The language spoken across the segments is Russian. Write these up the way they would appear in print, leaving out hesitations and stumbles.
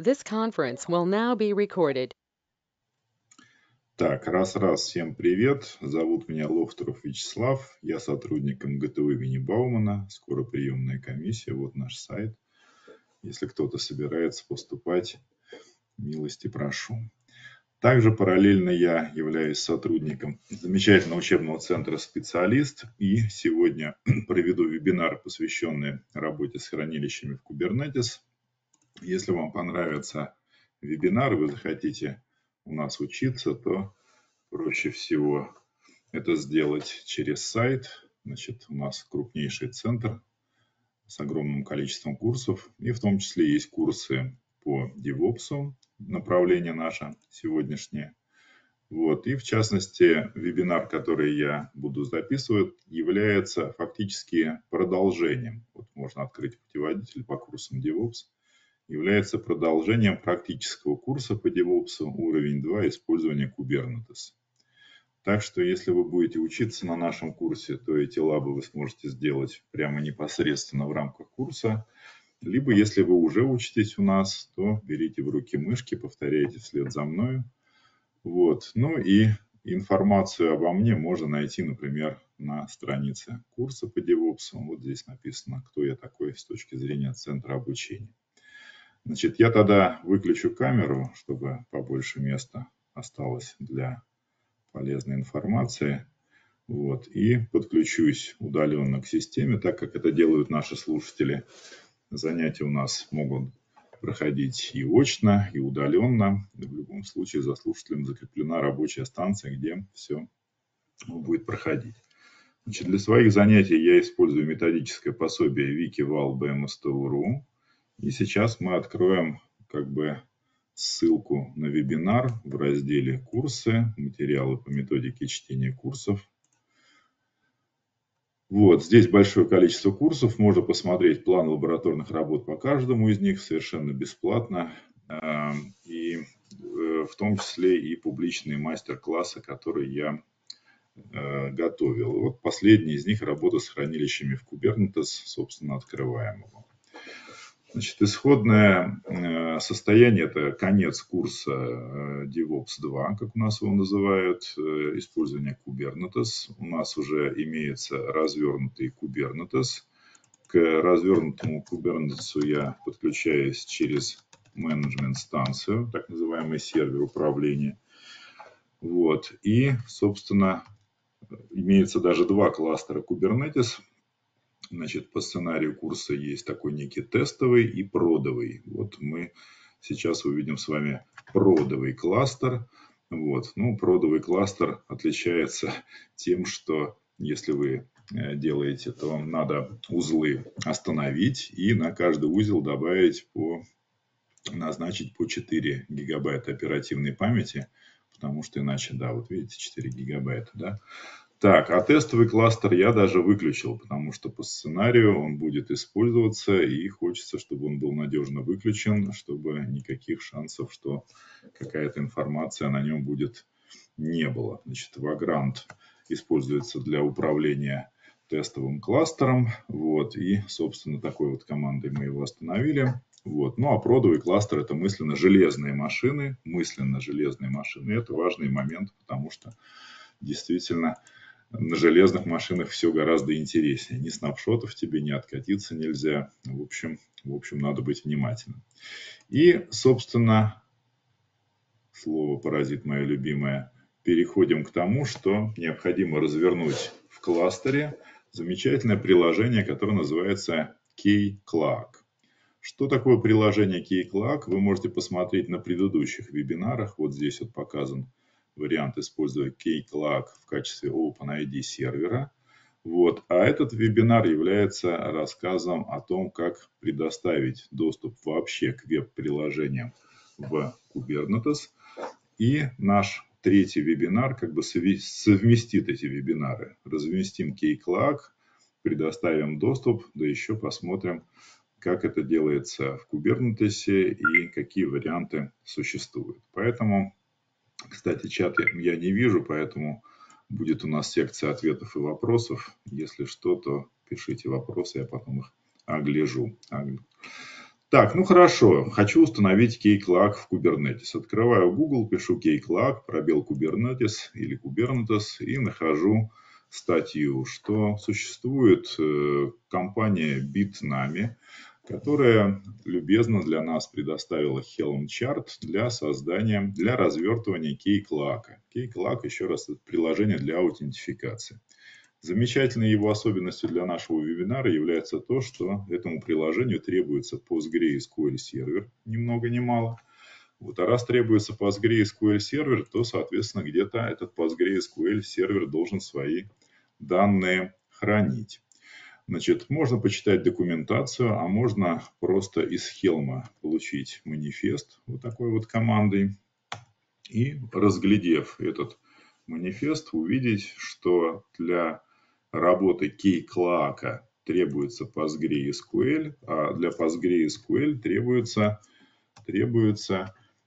This conference will now be recorded. Так, раз-раз, всем привет. Зовут меня Лохтуров Вячеслав. Я сотрудник МГТУ Винни Баумана. Скоро приемная комиссия. Вот наш сайт. Если кто-то собирается поступать, милости прошу. Также параллельно я являюсь сотрудником замечательного учебного центра «Специалист». И сегодня проведу вебинар, посвященный работе с хранилищами в Kubernetes. Если вам понравится вебинар, вы захотите у нас учиться, то проще всего это сделать через сайт. Значит, у нас крупнейший центр с огромным количеством курсов. И в том числе есть курсы по DevOps, направление наше сегодняшнее. Вот. И в частности, вебинар, который я буду записывать, является фактически продолжением. Вот можно открыть путеводитель по курсам DevOps. Является продолжением практического курса по DevOps уровень 2 использования Kubernetes. Так что, если вы будете учиться на нашем курсе, то эти лабы вы сможете сделать прямо непосредственно в рамках курса. Либо, если вы уже учитесь у нас, то берите в руки мышки, повторяйте вслед за мной. Вот. Ну и информацию обо мне можно найти, например, на странице курса по DevOps. Вот здесь написано, кто я такой с точки зрения центра обучения. Значит, я тогда выключу камеру, чтобы побольше места осталось для полезной информации. Вот. И подключусь удаленно к системе, так как это делают наши слушатели. Занятия у нас могут проходить и очно, и удаленно. В любом случае за слушателем закреплена рабочая станция, где все будет проходить. Значит, для своих занятий я использую методическое пособие wiki.val.bmstu.ru. И сейчас мы откроем как бы ссылку на вебинар в разделе «Курсы», материалы по методике чтения курсов. Вот, здесь большое количество курсов. Можно посмотреть план лабораторных работ по каждому из них совершенно бесплатно. И в том числе и публичные мастер-классы, которые я готовил. Вот последний из них – работа с хранилищами в Kubernetes, собственно, открываемого. Значит, исходное состояние – это конец курса DevOps 2, как у нас его называют, использование Kubernetes. У нас уже имеется развернутый Kubernetes. К развернутому Kubernetes я подключаюсь через менеджмент-станцию, так называемый сервер управления. Вот. И, собственно, имеется даже два кластера Kubernetes. Значит, по сценарию курса есть такой некий тестовый и продовый. Вот мы сейчас увидим с вами продовый кластер. Вот. Ну, продовый кластер отличается тем, что если вы делаете, то вам надо узлы остановить и на каждый узел добавить назначить по 4 гигабайта оперативной памяти, потому что иначе, да, вот видите, 4 гигабайта, да. Так, а тестовый кластер я даже выключил, потому что по сценарию он будет использоваться, и хочется, чтобы он был надежно выключен, чтобы никаких шансов, что какая-то информация на нем будет, не было. Значит, Vagrant используется для управления тестовым кластером, вот, и, собственно, такой вот командой мы его остановили. Вот. Ну, а продовый кластер – это мысленно железные машины. Это важный момент, потому что действительно на железных машинах все гораздо интереснее. Ни снапшотов тебе, ни откатиться нельзя. В общем, надо быть внимательным. И, собственно, слово «паразит» мое любимое. Переходим к тому, что необходимо развернуть в кластере замечательное приложение, которое называется Keycloak. Что такое приложение Keycloak, вы можете посмотреть на предыдущих вебинарах. Вот здесь вот показан вариант, используя Keycloak в качестве OpenID сервера. Вот. А этот вебинар является рассказом о том, как предоставить доступ вообще к веб-приложениям в Kubernetes. И наш третий вебинар как бы совместит эти вебинары. Разместим Keycloak, предоставим доступ, да еще посмотрим, как это делается в Kubernetes и какие варианты существуют. Поэтому, кстати, чат я не вижу, поэтому будет у нас секция ответов и вопросов. Если что, то пишите вопросы, я потом их огляжу. Так, ну хорошо, хочу установить Keycloak в Kubernetes. Открываю Google, пишу Keycloak, пробел Kubernetes или Kubernetes и нахожу статью, что существует компания Bitnami, которая любезно для нас предоставила Helm-чарт для развертывания Keycloak. Keycloak, еще раз, это приложение для аутентификации. Замечательной его особенностью для нашего вебинара является то, что этому приложению требуется PostgreSQL сервер, ни много ни мало. Вот, а раз требуется PostgreSQL сервер, то, соответственно, где-то этот PostgreSQL сервер должен свои данные хранить. Значит, можно почитать документацию, а можно просто из Хелма получить манифест вот такой вот командой. И, разглядев этот манифест, увидеть, что для работы Keycloak требуется PostgreSQL, а для PostgreSQL требуется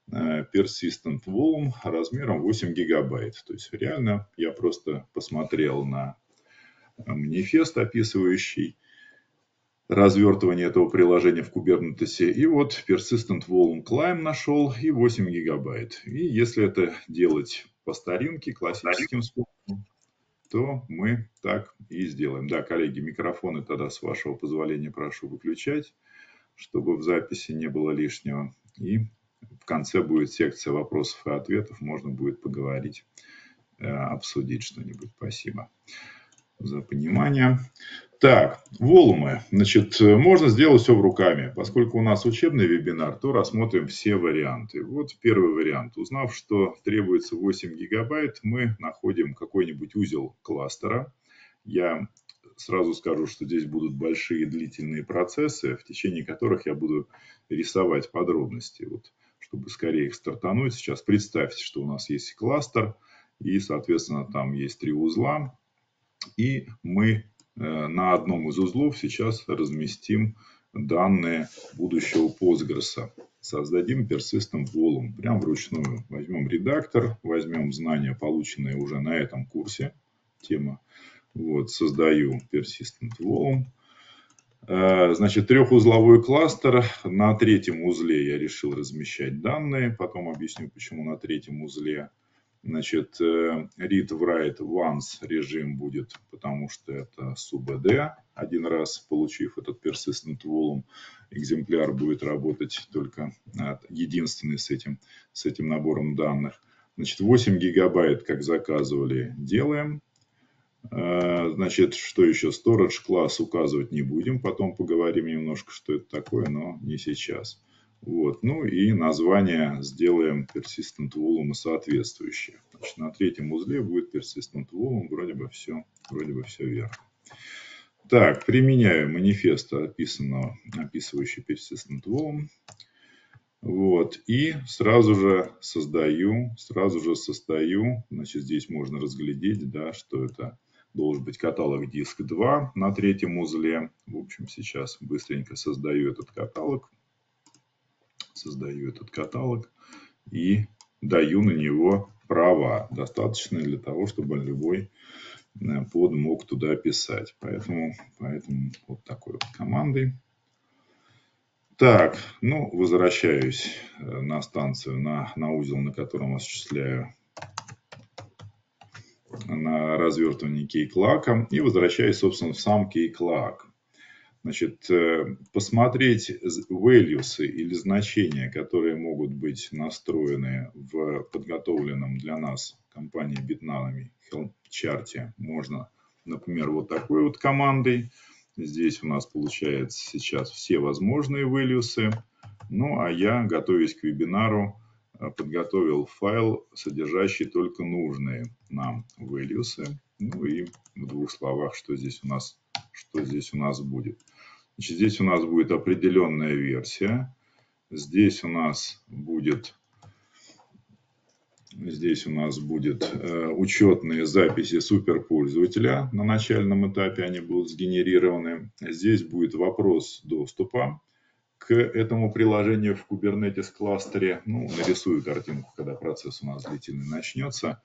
persistent volume размером 8 гигабайт. То есть реально я просто посмотрел на манифест, описывающий развертывание этого приложения в Kubernetes. И вот persistent volume claim нашел и 8 гигабайт. И если это делать по старинке, классическим способом, то мы так и сделаем. Да, коллеги, микрофоны тогда, с вашего позволения, прошу выключать, чтобы в записи не было лишнего. И в конце будет секция вопросов и ответов, можно будет поговорить, обсудить что-нибудь. Спасибо за понимание. Так, волумы. Значит, можно сделать все руками. Поскольку у нас учебный вебинар, то рассмотрим все варианты. Вот первый вариант. Узнав, что требуется 8 гигабайт, мы находим какой-нибудь узел кластера. Я сразу скажу, что здесь будут большие длительные процессы, в течение которых я буду рисовать подробности. Вот, чтобы скорее их стартануть. Сейчас представьте, что у нас есть кластер, и, соответственно, там есть 3 узла. И мы на одном из узлов сейчас разместим данные будущего Postgres. Создадим persistent volume. Прям вручную возьмем редактор, возьмем знания, полученные уже на этом курсе. Тема. Вот, создаю persistent volume. Значит, 3-узловой кластер. На 3-м узле я решил размещать данные. Потом объясню, почему на 3-м узле. Значит, read-write once режим будет, потому что это SUBD. Один раз получив этот persistent volume, экземпляр будет работать только единственный с этим набором данных. Значит, 8 гигабайт, как заказывали, делаем. Значит, что еще? Storage класс указывать не будем. Потом поговорим немножко, что это такое, но не сейчас. Вот, ну и название сделаем persistent volume соответствующее. Значит, на 3-м узле будет persistent volume, вроде бы все верно. Так, применяю манифест, описывающий persistent volume. Вот, и сразу же создаю, значит, здесь можно разглядеть, да, что это должен быть каталог диск 2 на 3-м узле. В общем, сейчас быстренько создаю этот каталог. Создаю этот каталог и даю на него права, достаточные для того, чтобы любой под мог туда писать. Поэтому вот такой вот командой. Так, ну, возвращаюсь на станцию, на узел, на котором осуществляю на развертывание Keycloak, и возвращаюсь, собственно, в сам Keycloak. Значит, посмотреть values или значения, которые могут быть настроены в подготовленном для нас компании Bitnami Helm-чарте, можно, например, вот такой вот командой. Здесь у нас получается сейчас все возможные values. Ну, а я, готовясь к вебинару, подготовил файл, содержащий только нужные нам values. Ну и в 2 словах, что здесь у нас будет. Значит, здесь у нас будет определенная версия. Здесь у нас будет учетные записи суперпользователя. На начальном этапе они будут сгенерированы. Здесь будет вопрос доступа к этому приложению в Kubernetes кластере. Ну, нарисую картинку, когда процесс у нас длительный начнется.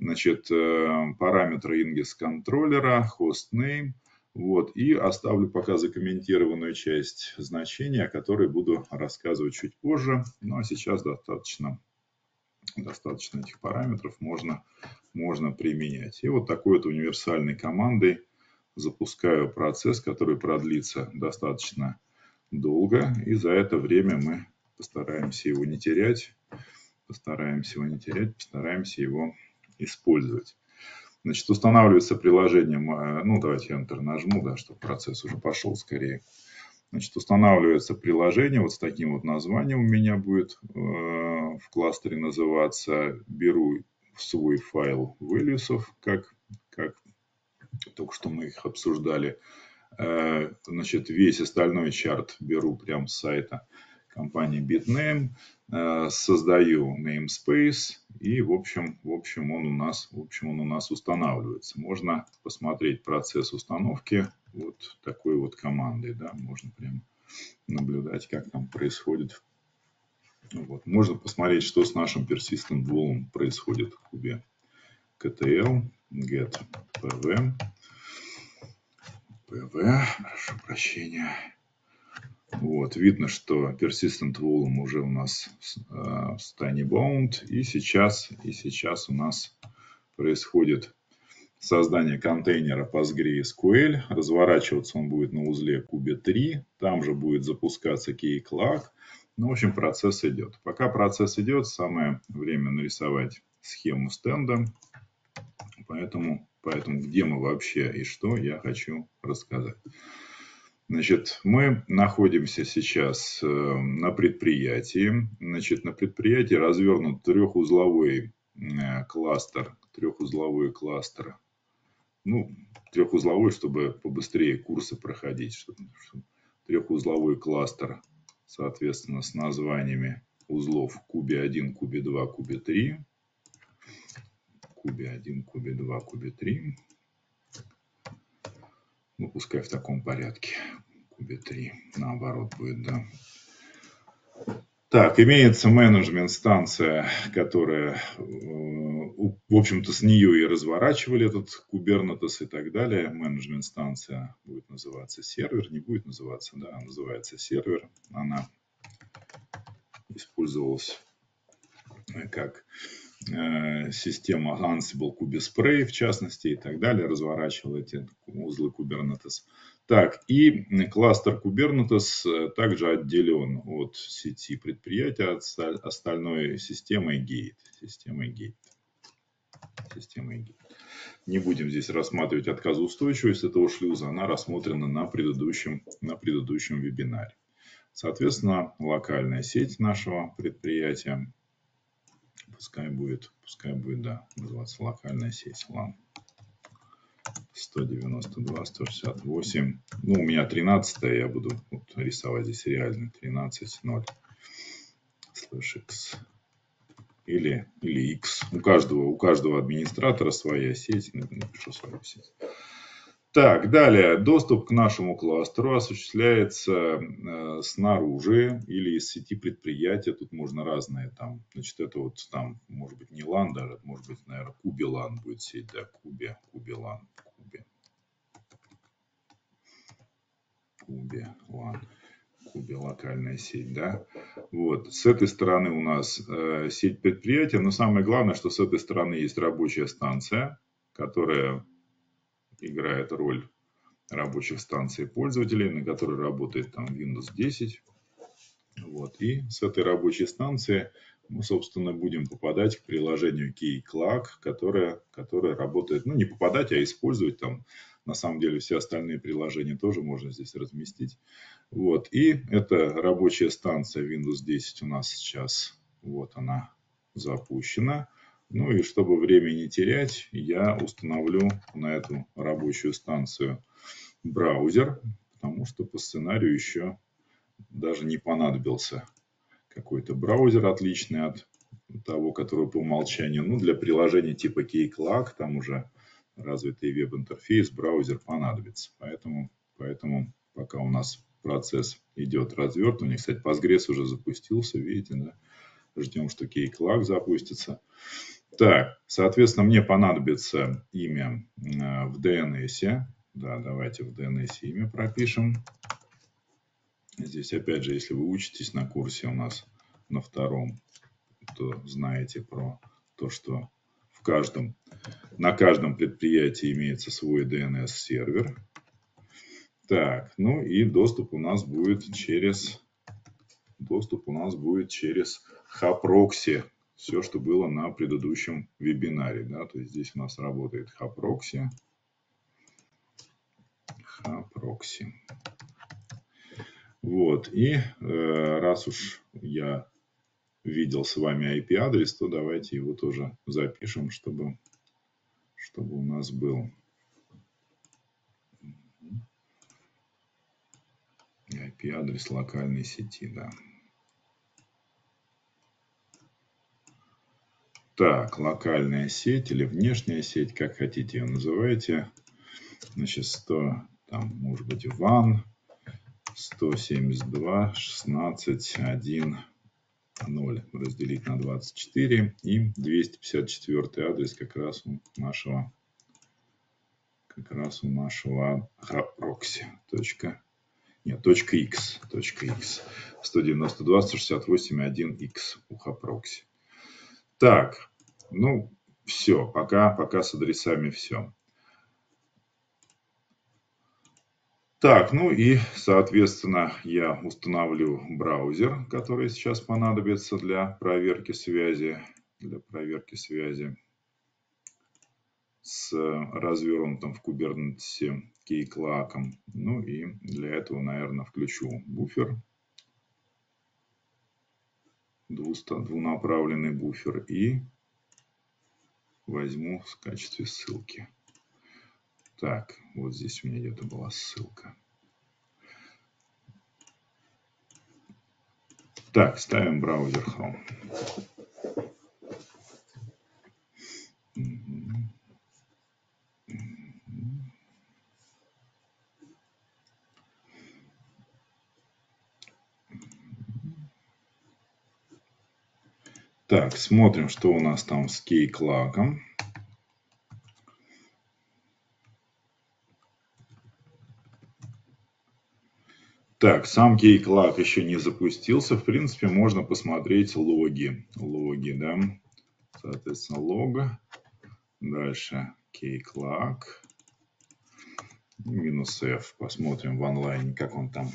Значит, параметры ingest контроллера, hostname. Вот, и оставлю пока закомментированную часть значения, о которой буду рассказывать чуть позже. Ну а сейчас достаточно этих параметров можно применять. И вот такой вот универсальной командой запускаю процесс, который продлится достаточно долго. И за это время мы постараемся его не терять, постараемся его использовать. Значит, устанавливается приложение, ну давайте я Enter нажму, да, чтобы процесс уже пошел скорее. Значит, устанавливается приложение, вот с таким вот названием у меня будет в кластере называться. Беру свой файл values, как только что мы их обсуждали. Значит, весь остальной чарт беру прямо с сайта компании Bitname. Создаю namespace, и в общем он у нас устанавливается. Можно посмотреть процесс установки вот такой вот командой, да, можно прям наблюдать, как там происходит. Вот. Можно посмотреть, что с нашим persistent vuln происходит в кубе. ktl get pv, прошу прощения. Вот, видно, что persistent vuln уже у нас в состоянии bound. И сейчас у нас происходит создание контейнера PostgreSQL. Разворачиваться он будет на узле кубе 3. Там же будет запускаться Keycloak. Ну, в общем, процесс идет. Пока процесс идет, самое время нарисовать схему стенда. Поэтому где мы вообще и что, я хочу рассказать. Значит, мы находимся сейчас на предприятии. Значит, на предприятии развернут трехузловой кластер. Ну, трехузловой, чтобы побыстрее курсы проходить. Трехузловой кластер, соответственно, с названиями узлов кубе 1, кубе 2, кубе 3. Кубе 1, кубе 2, кубе 3. Ну, пускай в таком порядке. Кубе 3. Наоборот будет, да. Так, имеется менеджмент-станция, которая, в общем-то, с нее и разворачивали этот Kubernetes и так далее. Менеджмент-станция будет называться сервер. Не будет называться, да, называется сервер. Она использовалась как система Ansible, Kubespray, в частности, и так далее, разворачивал эти узлы Kubernetes. Так, и кластер Kubernetes также отделен от сети предприятия, от остальной системы Gate. Не будем здесь рассматривать отказоустойчивость этого шлюза, она рассмотрена на предыдущем вебинаре. Соответственно, локальная сеть нашего предприятия. Пускай будет, да, называться локальная сеть. LAN 192, 168. Ну, у меня 13, я буду вот рисовать здесь реально 13.0/x или x. У каждого администратора своя сеть. Напишу свою сеть. Так, далее. Доступ к нашему кластеру осуществляется снаружи или из сети предприятия. Тут можно разные там, значит, это вот там, может быть, не LAN даже, может быть, наверное, Кубилан будет сеть, да, Кубилан. Локальная сеть, да. Вот. С этой стороны у нас сеть предприятия, но самое главное, что с этой стороны есть рабочая станция, которая играет роль рабочих станций пользователей, на которой работает там Windows 10. Вот. И с этой рабочей станции мы, собственно, будем попадать к приложению Keycloak, которое работает, ну не попадать, а использовать там. На самом деле все остальные приложения тоже можно здесь разместить. Вот. И эта рабочая станция Windows 10 у нас сейчас, вот она запущена. Ну и чтобы время не терять, я установлю на эту рабочую станцию браузер, потому что по сценарию еще даже не понадобился какой-то браузер, отличный от того, который по умолчанию. Ну, для приложения типа Keycloak, там уже развитый веб-интерфейс, браузер понадобится. Поэтому пока у нас процесс идет развертывание. Кстати, Postgres уже запустился, видите, да? Ждем, что Keycloak запустится. Так, соответственно, мне понадобится имя в DNS. Да, давайте в DNS имя пропишем. Здесь, опять же, если вы учитесь на курсе у нас на втором, то знаете про то, что в каждом, на каждом предприятии имеется свой DNS-сервер. Так, ну и доступ у нас будет через HAProxy. Все, что было на предыдущем вебинаре. Да? То есть здесь у нас работает HAProxy. HAProxy. Вот. И раз уж я видел с вами IP-адрес, то давайте его тоже запишем, чтобы у нас был IP-адрес локальной сети. Да. Так, локальная сеть или внешняя сеть, как хотите ее называйте. Значит, 100, там, может быть, WAN 172.16.1.0 разделить на 24. И 254 адрес как раз у нашего HAProxy. Точка X. 192.168.1.x у HAProxy. Так, ну, все, пока с адресами все. Так, ну и, соответственно, я установлю браузер, который сейчас понадобится для проверки связи с развернутым в Kubernetes Keycloak. Ну и для этого, наверное, включу буфер. Двунаправленный буфер и возьму в качестве ссылки. Так, вот здесь у меня где-то была ссылка. Так, ставим браузер Chrome. Так, смотрим, что у нас там с Keycloak. Так, сам Keycloak еще не запустился. В принципе, можно посмотреть логи. Логи, да. Соответственно, лог. Дальше Keycloak. Минус F. Посмотрим в онлайне, как он там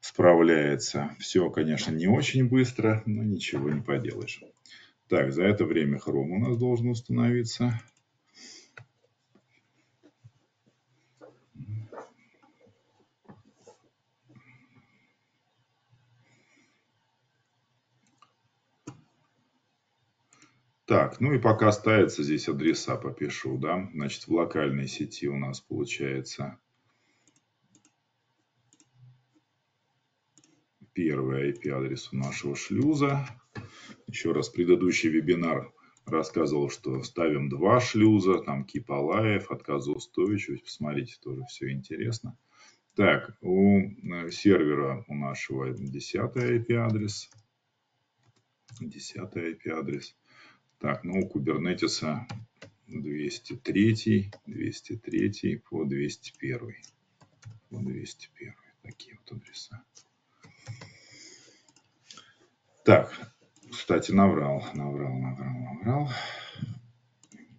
справляется. Все, конечно, не очень быстро, но ничего не поделаешь. Так, за это время Chrome у нас должен установиться. Так, ну и пока ставится, здесь адреса попишу, да. Значит, в локальной сети у нас получается первый IP-адрес у нашего шлюза. Еще раз, предыдущий вебинар рассказывал, что ставим два шлюза, там Кипалаев, отказоустойчивость. Посмотрите, тоже все интересно. Так, у сервера у нашего 10-й IP-адрес. 10-й IP-адрес. Так, ну у Kubernetes 203 по 201. По 201. Такие вот адреса. Так, кстати, наврал.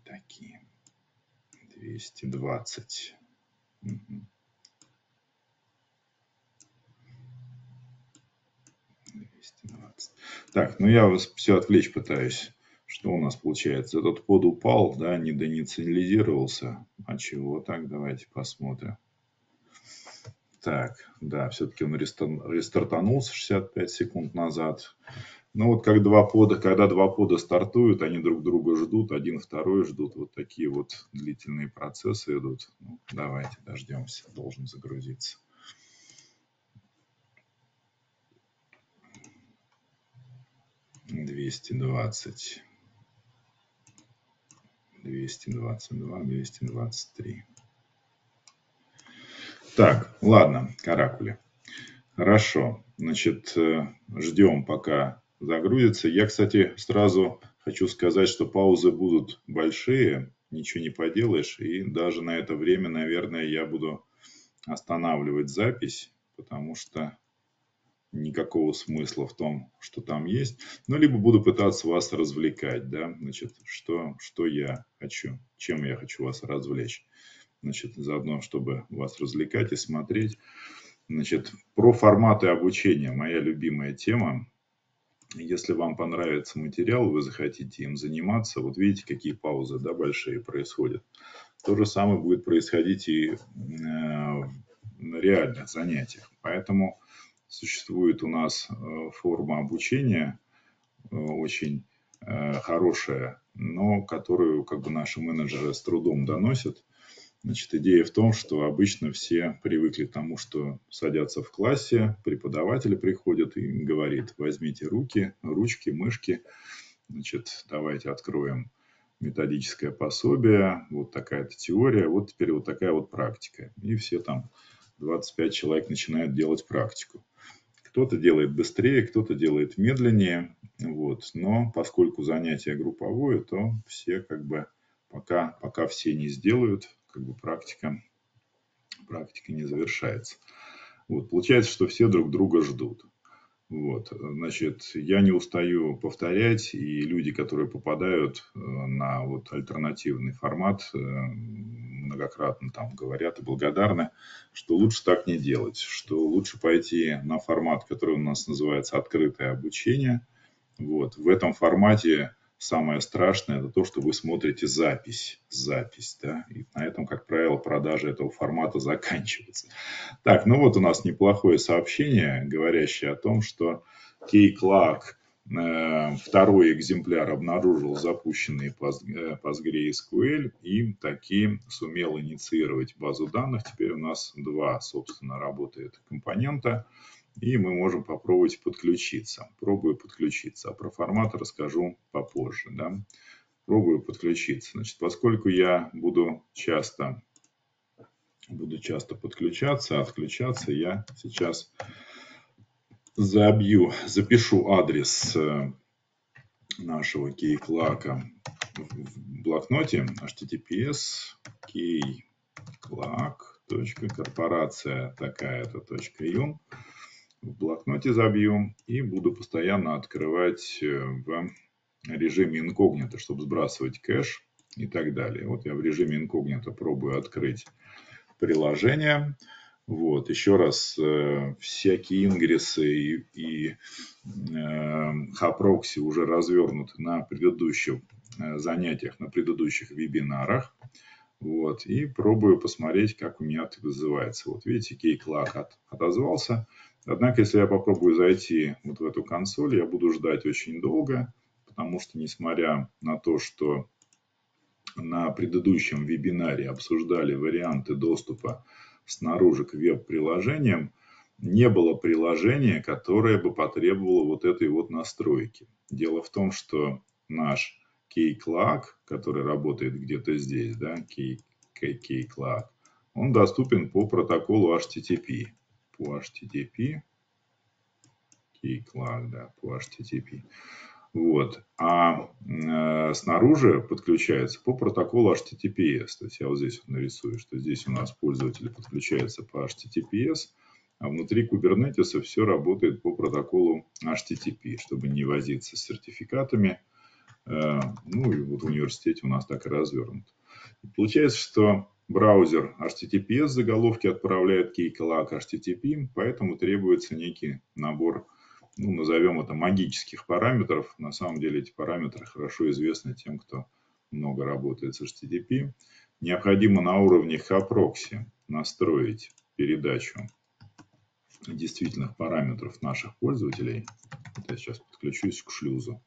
Такие. 220. Угу. 220. Так, ну я вас все отвлечь пытаюсь. Что у нас получается? Этот под упал, да, не доинициализировался. А чего так? Давайте посмотрим. Так, да, все-таки он рестартанулся 65 секунд назад. Ну вот как два пода, когда два пода стартуют, они друг друга ждут, один второй ждут. Вот такие вот длительные процессы идут. Ну, давайте дождемся, должен загрузиться. (220), (222), (223). Так, ладно, каракули. Хорошо, значит, ждем, пока загрузится. Я, кстати, сразу хочу сказать, что паузы будут большие. ничего не поделаешь. И даже на это время, наверное, я буду останавливать запись, потому что никакого смысла в том, что там есть. Ну, либо буду пытаться вас развлекать, да, значит, что я хочу, чем я хочу вас развлечь. Значит, заодно, чтобы вас развлекать и смотреть. Значит, про форматы обучения, моя любимая тема. Если вам понравится материал, вы захотите им заниматься, вот видите, какие паузы, да, большие происходят. То же самое будет происходить и на реальных занятиях. Поэтому существует у нас форма обучения очень хорошая, но которую как бы наши менеджеры с трудом доносят. Значит, идея в том, что обычно все привыкли к тому, что садятся в классе, преподаватель приходит и говорит: возьмите руки, ручки, мышки, значит, давайте откроем методическое пособие, вот такая-то теория, вот теперь вот такая вот практика. И все там 25 человек начинают делать практику. Кто-то делает быстрее, кто-то делает медленнее, вот. Но поскольку занятие групповое, то все как бы пока все не сделают, как бы практика не завершается. Вот, получается, что все друг друга ждут. Вот, значит, я не устаю повторять, и люди, которые попадают на вот альтернативный формат, многократно там говорят и благодарны, что лучше так не делать, что лучше пойти на формат, который у нас называется открытое обучение. Вот, в этом формате самое страшное – это то, что вы смотрите запись, да, и на этом, как правило, продажи этого формата заканчиваются. Так, ну вот у нас неплохое сообщение, говорящее о том, что Keycloak второй экземпляр обнаружил запущенные PostgreSQL и таки сумел инициировать базу данных. Теперь у нас два, собственно, работает компонента. И мы можем попробовать подключиться. Пробую подключиться. А про формат расскажу попозже. Да? Пробую подключиться. Значит, поскольку я буду часто подключаться, отключаться, я сейчас запишу адрес нашего Keycloak в блокноте. https://keycloak.корпорация.такая-то.io. В блокноте забью и буду постоянно открывать в режиме инкогнито, чтобы сбрасывать кэш и так далее. Вот я в режиме инкогнито пробую открыть приложение. Вот, еще раз, всякие ингрессы и HAProxy уже развернуты на предыдущих занятиях, на предыдущих вебинарах. Вот, и пробую посмотреть, как у меня это называется. Вот видите, Keycloak отозвался. Однако, если я попробую зайти вот в эту консоль, я буду ждать очень долго, потому что, несмотря на то, что на предыдущем вебинаре обсуждали варианты доступа снаружи к веб-приложениям, не было приложения, которое бы потребовало вот этой вот настройки. Дело в том, что наш Keycloak, который работает где-то здесь, да, Keycloak, он доступен по протоколу HTTP. Keycloak, да, по HTTP. Вот. А снаружи подключается по протоколу HTTPS. То есть я вот здесь вот нарисую, что здесь у нас пользователь подключается по HTTPS, а внутри Kubernetes все работает по протоколу HTTP, чтобы не возиться с сертификатами. Ну и вот в университете у нас так и развернуто. И получается, что браузер HTTPS заголовки отправляет Keycloak HTTP, поэтому требуется некий набор, ну, назовем это, магических параметров. На самом деле эти параметры хорошо известны тем, кто много работает с HTTP. Необходимо на уровне HAProxy настроить передачу действительных параметров наших пользователей. Я сейчас подключусь к шлюзу,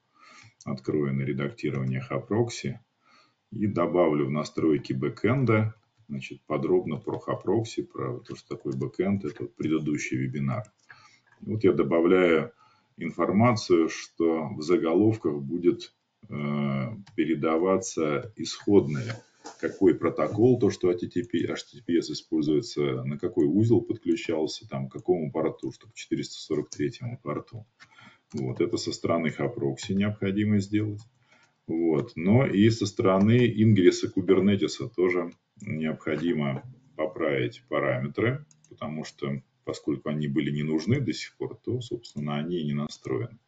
открою на редактирование HAProxy и добавлю в настройки бэкэнда. Значит, подробно про HAProxy, про то, что такое бэкэнд, это предыдущий вебинар. Вот я добавляю информацию, что в заголовках будет передаваться исходное, какой протокол, то, что HTTPS используется, на какой узел подключался, там, к какому порту, что к 443-му порту. Вот, это со стороны HAProxy необходимо сделать. Вот. Но и со стороны ингресса Кубернетиса тоже необходимо поправить параметры, потому что, поскольку они были не нужны до сих пор, то, собственно, они и не настроены.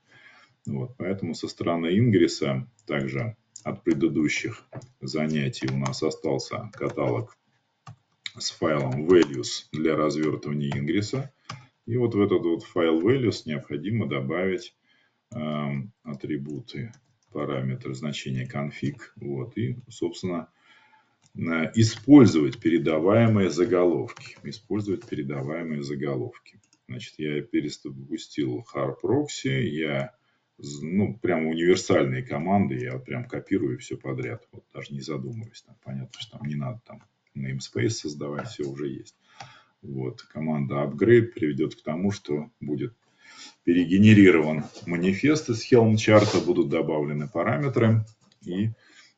Вот. Поэтому со стороны ингресса также от предыдущих занятий у нас остался каталог с файлом values для развертывания ингресса. И вот в этот вот файл values необходимо добавить атрибуты, параметр значения config. Вот, и, собственно, использовать передаваемые заголовки. Значит, я перезапустил HAProxy, я, прям универсальные команды, я прям копирую все подряд, вот, даже не задумываясь. Там, понятно, что там не надо там namespace создавать, все уже есть. Вот, команда upgrade приведет к тому, что будет перегенерирован манифест из Helm-чарта, будут добавлены параметры. И,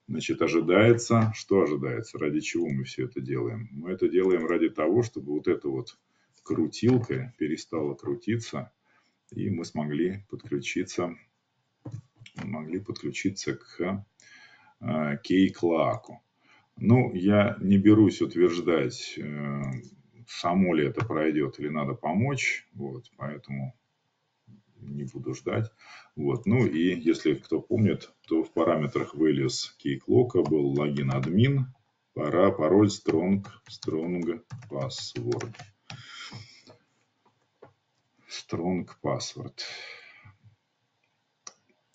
значит, ожидается, что ожидается, ради чего мы все это делаем? Мы это делаем ради того, чтобы вот эта вот крутилка перестала крутиться, и мы смогли подключиться, к Keycloak. Ну, я не берусь утверждать, само ли это пройдет или надо помочь, вот, поэтому не буду ждать. Вот. Ну и если кто помнит, то в параметрах values Keycloak был логин админ, пароль strong password.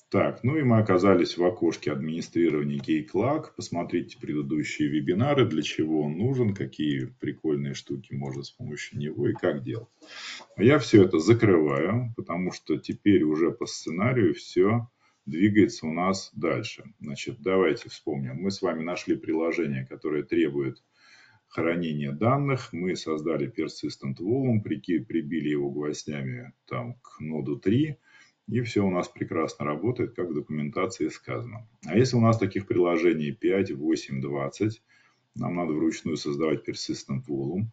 Так, ну и мы оказались в окошке администрирования Keycloak. Посмотрите предыдущие вебинары, для чего он нужен, какие прикольные штуки можно с помощью него и как делать. А я все это закрываю, потому что теперь уже по сценарию все двигается у нас дальше. Значит, давайте вспомним. Мы с вами нашли приложение, которое требует хранения данных. Мы создали persistent volume, прибили его гвоздями там, к ноду 3. И все у нас прекрасно работает, как в документации сказано. А если у нас таких приложений 5, 8, 20, нам надо вручную создавать persistent volume.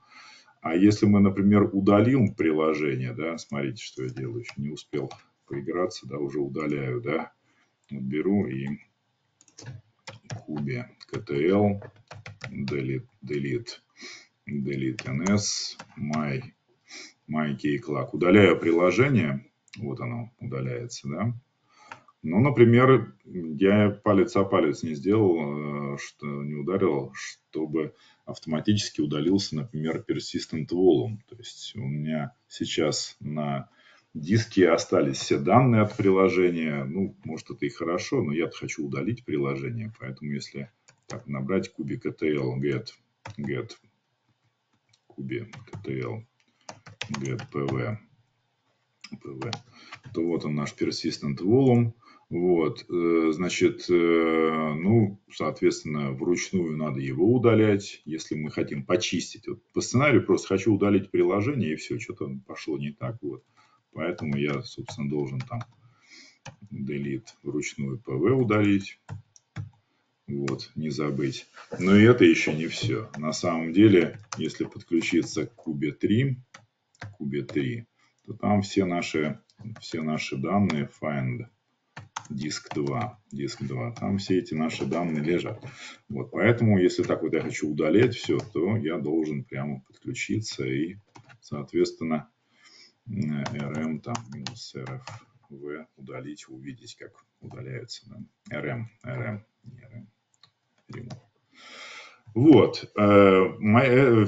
А если мы, например, удалим приложение, да, смотрите, что я делаю, еще не успел поиграться, да, уже удаляю, да, вот беру и kubectl delete ns my Keycloak. Удаляю приложение. Вот оно удаляется, да. Ну, например, я палец о палец не сделал, что не ударил, чтобы автоматически удалился, например, persistent volume. То есть у меня сейчас на диске остались все данные от приложения. Ну, может, это и хорошо, но я-то хочу удалить приложение. Поэтому если так набрать kubectl get pv, то вот он наш persistent volume. Вот, значит, ну, соответственно, вручную надо его удалять, если мы хотим почистить. Вот по сценарию просто хочу удалить приложение, и все, что-то пошло не так. Вот. Поэтому я, собственно, должен там delete вручную pv удалить. Вот, не забыть. Но и это еще не все. На самом деле, если подключиться к Kube 3, то там все наши данные find disk 2, там все эти наши данные лежат. Вот, поэтому, если так вот я хочу удалять все, то я должен прямо подключиться и, соответственно, rm там минус rfv удалить, увидеть, как удаляется, да? Remove. Вот,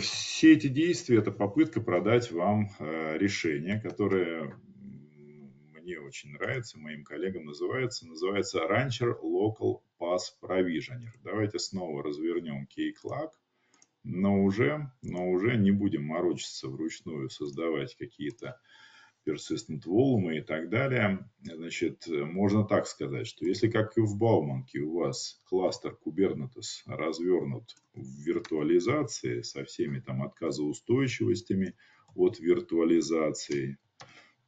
все эти действия – это попытка продать вам решение, которое мне очень нравится, моим коллегам называется Rancher Local Path Provisioner. Давайте снова развернем Keycloak, но уже не будем морочиться вручную, создавать какие-то persistent volume и так далее. Значит, можно так сказать, что если, как и в Бауманке, у вас кластер Kubernetes развернут в виртуализации со всеми там отказоустойчивостями от виртуализации,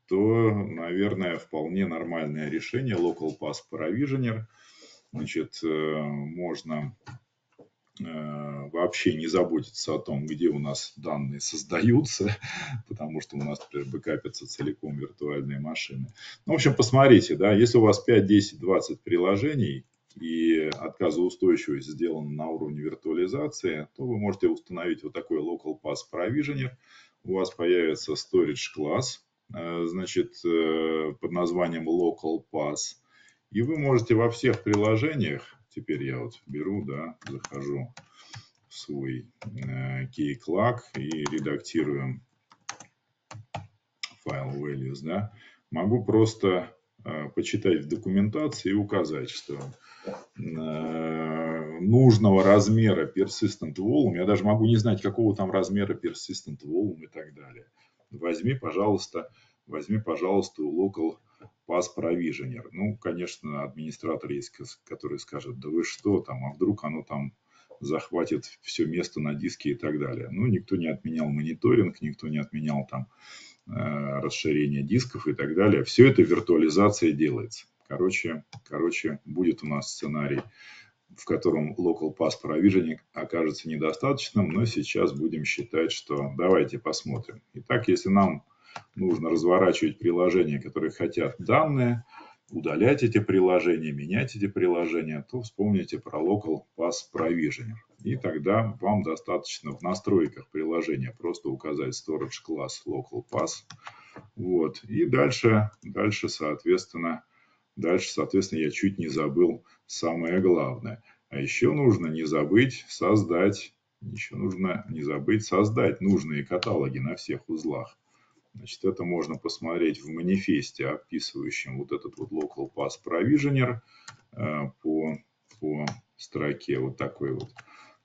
то, наверное, вполне нормальное решение Local Path Provisioner. Значит, можно вообще не заботиться о том, где у нас данные создаются, потому что у нас, например, бэкапятся целиком виртуальные машины. Ну, в общем, посмотрите, да, если у вас 5, 10, 20 приложений, и отказоустойчивость сделана на уровне виртуализации, то вы можете установить вот такой Local Path Provisioner. У вас появится storage класс, значит, под названием Local Path. И вы можете во всех приложениях, теперь я вот беру, да, захожу в свой Keycloak и редактируем файл values, да, могу просто почитать в документации и указать, что нужного размера persistent volume, я даже могу не знать, какого там размера persistent volume и так далее. Возьми, пожалуйста, local path provisioner. Ну, конечно, администратор есть, который скажет, да вы что там, а вдруг оно там захватит все место на диске и так далее. Ну, никто не отменял мониторинг, никто не отменял там расширение дисков и так далее. Все это виртуализация делается. Короче, будет у нас сценарий, в котором Local Path Provisioning окажется недостаточным, но сейчас будем считать, что давайте посмотрим. Итак, если нам нужно разворачивать приложения, которые хотят данные, удалять эти приложения, менять эти приложения, то вспомните про Local Path Provisioner. И тогда вам достаточно в настройках приложения просто указать storage класс Local Path. Вот. И дальше, соответственно, я чуть не забыл самое главное. А еще нужно не забыть создать нужные каталоги на всех узлах. Значит, это можно посмотреть в манифесте, описывающем вот этот вот Local Path Provisioner по строке вот такой вот.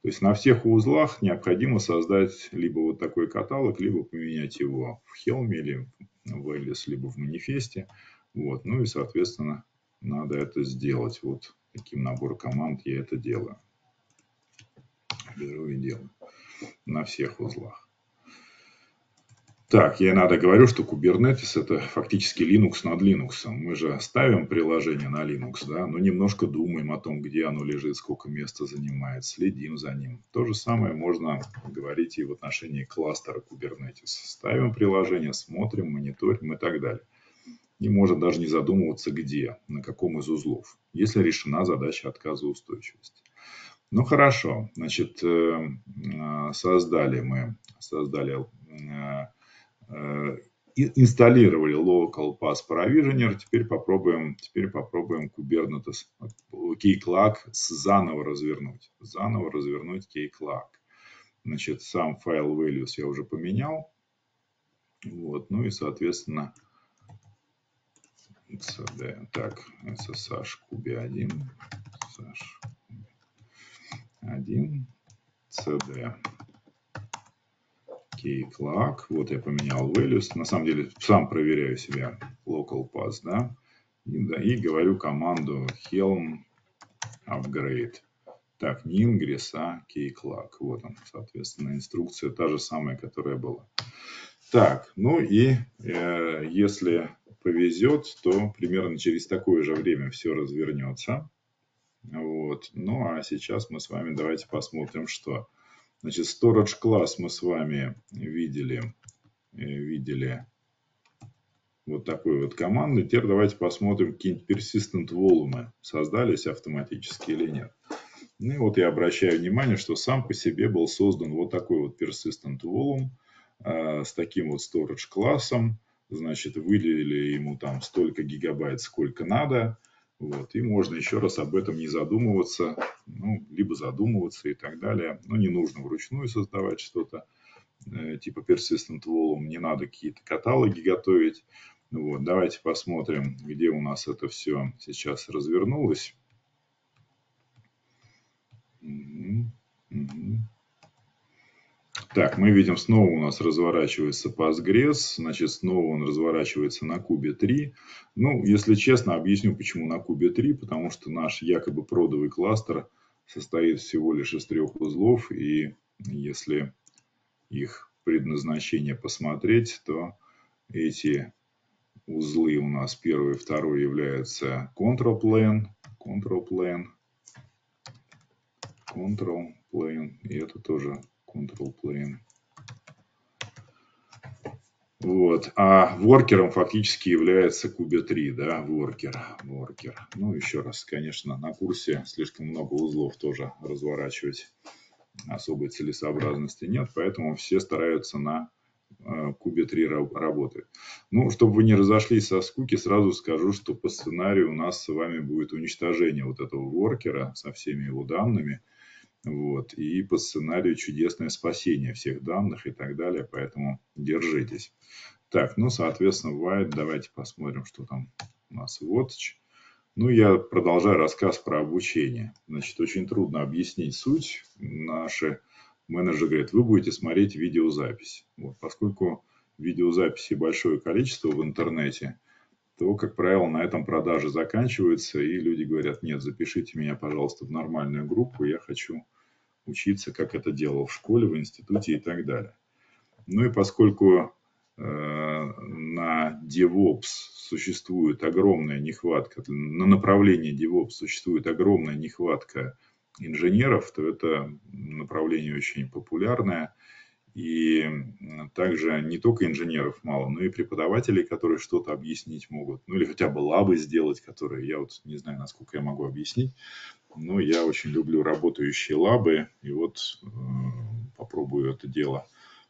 То есть на всех узлах необходимо создать либо вот такой каталог, либо поменять его в Helm или в Alice, либо в манифесте. Вот. Ну и, соответственно, надо это сделать. Вот таким набором команд я это делаю. Беру и делаю на всех узлах. Так, я иногда говорю, что Kubernetes – это фактически Linux над Linux. Мы же ставим приложение на Linux, да, но немножко думаем о том, где оно лежит, сколько места занимает, следим за ним. То же самое можно говорить и в отношении кластера Kubernetes. Ставим приложение, смотрим, мониторим и так далее. И можно даже не задумываться, где, на каком из узлов, если решена задача отказоустойчивости. Ну хорошо, значит, инсталлировали Local Path Provisioner. Теперь попробуем Kubernetes Keycloak заново развернуть Keycloak. Значит, сам файл values я уже поменял. Вот, ну и, соответственно, так, ssh kube1 cd Keycloak. Вот я поменял values. На самом деле сам проверяю себя local path, да? И говорю команду helm upgrade. Так, не ingress, а Keycloak. Вот он, соответственно, инструкция та же самая, которая была. Так, ну и если повезет, то примерно через такое же время все развернется. Вот. Ну а сейчас мы с вами давайте посмотрим, что... Значит, storage класс мы с вами видели вот такой вот команды. Теперь давайте посмотрим, какие-нибудь persistent volume создались автоматически или нет. Ну и вот я обращаю внимание, что сам по себе был создан вот такой вот persistent volume с таким вот storage классом. Значит, выделили ему там столько гигабайт, сколько надо. Вот, и можно еще раз об этом не задумываться, ну, либо задумываться и так далее. Но не нужно вручную создавать что-то типа persistent volume, не надо какие-то каталоги готовить. Вот, давайте посмотрим, где у нас это все сейчас развернулось. Так, мы видим, снова у нас разворачивается Postgres, значит, снова он разворачивается на Кубе 3. Ну, если честно, объясню, почему на Кубе 3, потому что наш якобы продовый кластер состоит всего лишь из 3 узлов, и если их предназначение посмотреть, то эти узлы у нас первый и второй являются control plane, и это тоже control plane. Вот. А воркером фактически является Кубе3, да, воркер. Ну, еще раз, конечно, на курсе слишком много узлов тоже разворачивать особой целесообразности нет, поэтому все стараются на Кубе3 работать. Ну, чтобы вы не разошлись со скуки, сразу скажу, что по сценарию у нас с вами будет уничтожение вот этого воркера со всеми его данными. Вот, и по сценарию чудесное спасение всех данных и так далее, поэтому держитесь. Так, ну, соответственно, White, давайте посмотрим, что там у нас Watch. Ну, я продолжаю рассказ про обучение. Значит, очень трудно объяснить суть. Наши менеджеры говорят, вы будете смотреть видеозапись. Вот, поскольку видеозаписи большое количество в интернете, то, как правило, на этом продажи заканчиваются, и люди говорят, нет, запишите меня, пожалуйста, в нормальную группу, я хочу учиться, как это делал в школе, в институте и так далее. Ну и поскольку на DevOps существует огромная нехватка, на направлении DevOps существует огромная нехватка инженеров, то это направление очень популярное. И также не только инженеров мало, но и преподавателей, которые что-то объяснить могут. Ну, или хотя бы лабы сделать, которые я вот не знаю, насколько я могу объяснить. Но я очень люблю работающие лабы. И вот попробую это дело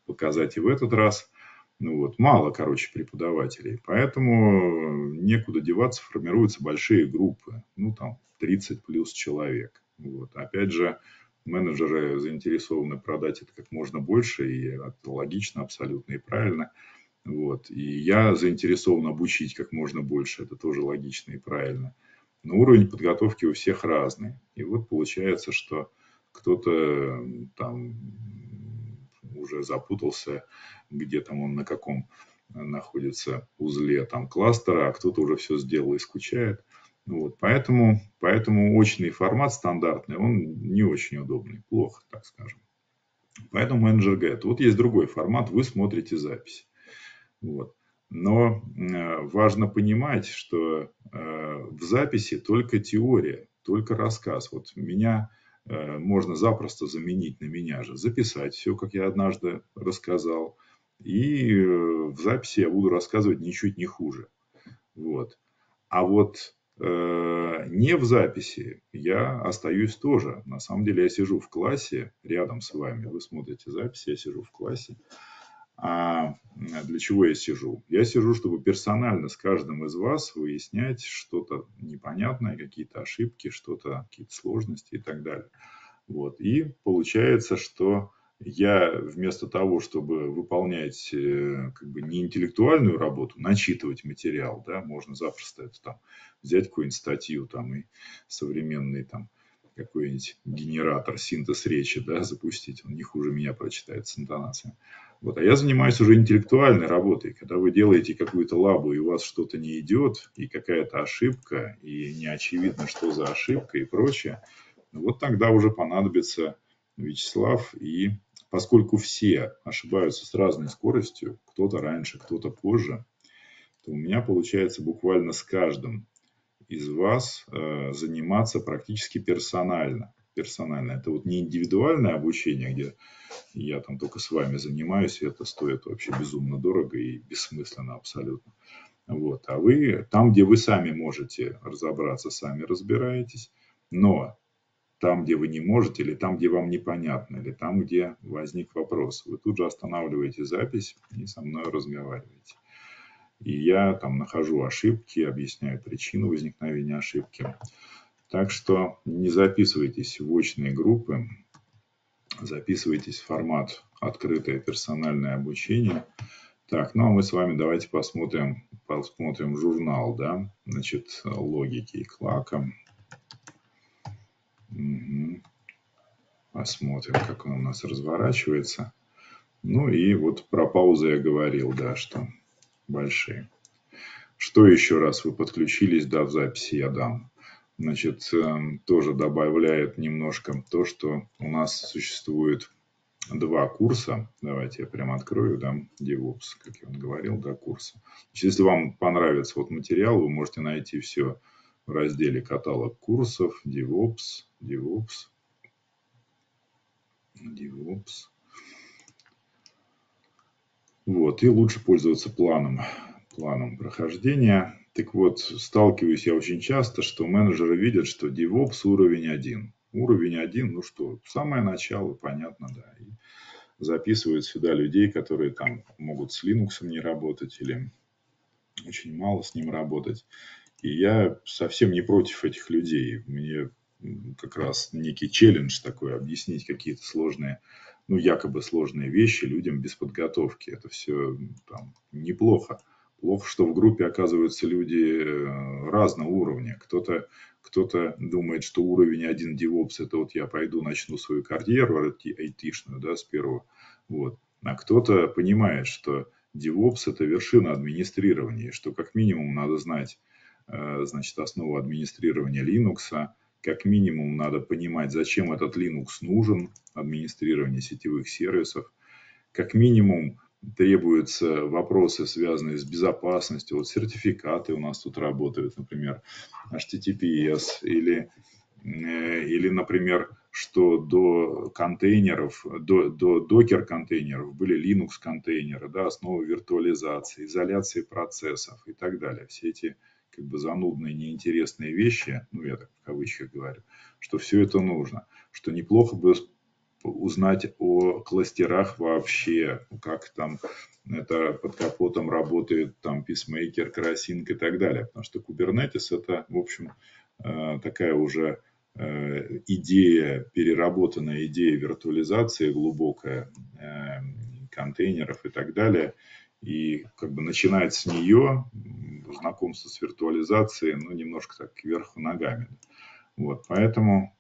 показать и в этот раз. Ну, вот, мало, короче, преподавателей. Поэтому некуда деваться, формируются большие группы. Ну, там 30 плюс человек. Вот. Опять же, менеджеры заинтересованы продать это как можно больше, и это логично, абсолютно и правильно. Вот. И я заинтересован обучить как можно больше, это тоже логично и правильно. Но уровень подготовки у всех разный. И вот получается, что кто-то там уже запутался, где там он на каком находится узле там кластера, а кто-то уже все сделал и скучает. Вот, поэтому очный формат стандартный, он не очень удобный, плохо, так скажем. Поэтому менеджер говорит, вот есть другой формат, вы смотрите запись. Вот. Но важно понимать, что в записи только теория, только рассказ. Вот меня можно запросто заменить на меня же, записать все, как я однажды рассказал. И в записи я буду рассказывать ничуть не хуже. Вот. А вот не в записи, я остаюсь тоже. На самом деле я сижу в классе рядом с вами. Вы смотрите записи, я сижу в классе. А для чего я сижу? Я сижу, чтобы персонально с каждым из вас выяснять что-то непонятное, какие-то ошибки, какие-то сложности и так далее. Вот. И получается, что я вместо того, чтобы выполнять как бы не интеллектуальную работу, начитывать материал, да, можно запросто это, там, взять какую-нибудь статью там, и современный там, какой-нибудь генератор, синтез речи, да, запустить, он не хуже меня прочитает с интонацией. Вот. А я занимаюсь уже интеллектуальной работой, когда вы делаете какую-то лабу, и у вас что-то не идет, и какая-то ошибка, и не очевидно, что за ошибка и прочее, вот тогда уже понадобится Вячеслав и... Поскольку все ошибаются с разной скоростью, кто-то раньше, кто-то позже, то у меня получается буквально с каждым из вас заниматься практически персонально. Это вот не индивидуальное обучение, где я там только с вами занимаюсь, и это стоит вообще безумно дорого и бессмысленно абсолютно. Вот. А вы там, где вы сами можете разобраться, сами разбираетесь, но... Там, где вы не можете, или там, где вам непонятно, или там, где возник вопрос. Вы тут же останавливаете запись и со мной разговариваете. И я там нахожу ошибки, объясняю причину возникновения ошибки. Так что не записывайтесь в очные группы, записывайтесь в формат открытое персональное обучение. Так, ну а мы с вами давайте посмотрим журнал, да, значит, логики и клака. Посмотрим, как он у нас разворачивается. Ну и вот про паузы я говорил, да, что большие. Что еще раз вы подключились, да, в записи я дам. Значит, тоже добавляет немножко то, что у нас существует два курса. Давайте я прямо открою, да, DevOps, как я вам говорил, да, курса. Значит, если вам понравится вот материал, вы можете найти все в разделе «Каталог курсов», DevOps. Вот, и лучше пользоваться планом прохождения. Так вот, сталкиваюсь я очень часто, что менеджеры видят, что DevOps уровень 1. Уровень 1, ну что, самое начало, понятно, да. И записывают сюда людей, которые там могут с Linux не работать или очень мало с ним работать. И я совсем не против этих людей. Мне как раз некий челлендж такой, объяснить какие-то сложные, ну, якобы сложные вещи людям без подготовки. Это все там неплохо. Плохо, что в группе оказываются люди разного уровня. Кто-то думает, что уровень 1 DevOps – это вот я пойду, начну свою карьеру IT-шную, да, с первого. Вот. А кто-то понимает, что DevOps – это вершина администрирования, что как минимум надо знать, значит, основу администрирования Linux, как минимум надо понимать, зачем этот Linux нужен, администрирование сетевых сервисов, как минимум требуются вопросы, связанные с безопасностью. Вот сертификаты у нас тут работают, например, HTTPS или например, что до контейнеров, до докер-контейнеров были Linux-контейнеры, да, основы виртуализации, изоляции процессов и так далее. Все эти как бы занудные, неинтересные вещи, ну, я так в кавычках говорю, что все это нужно, что неплохо бы узнать о кластерах вообще, как там это под капотом работает, там писмейкер, красинг и так далее. Потому что Kubernetes это, в общем, такая уже идея, переработанная идея виртуализации глубокая, контейнеров и так далее. И как бы начинать с нее, знакомство с виртуализацией, ну, немножко так кверху ногами. Вот, поэтому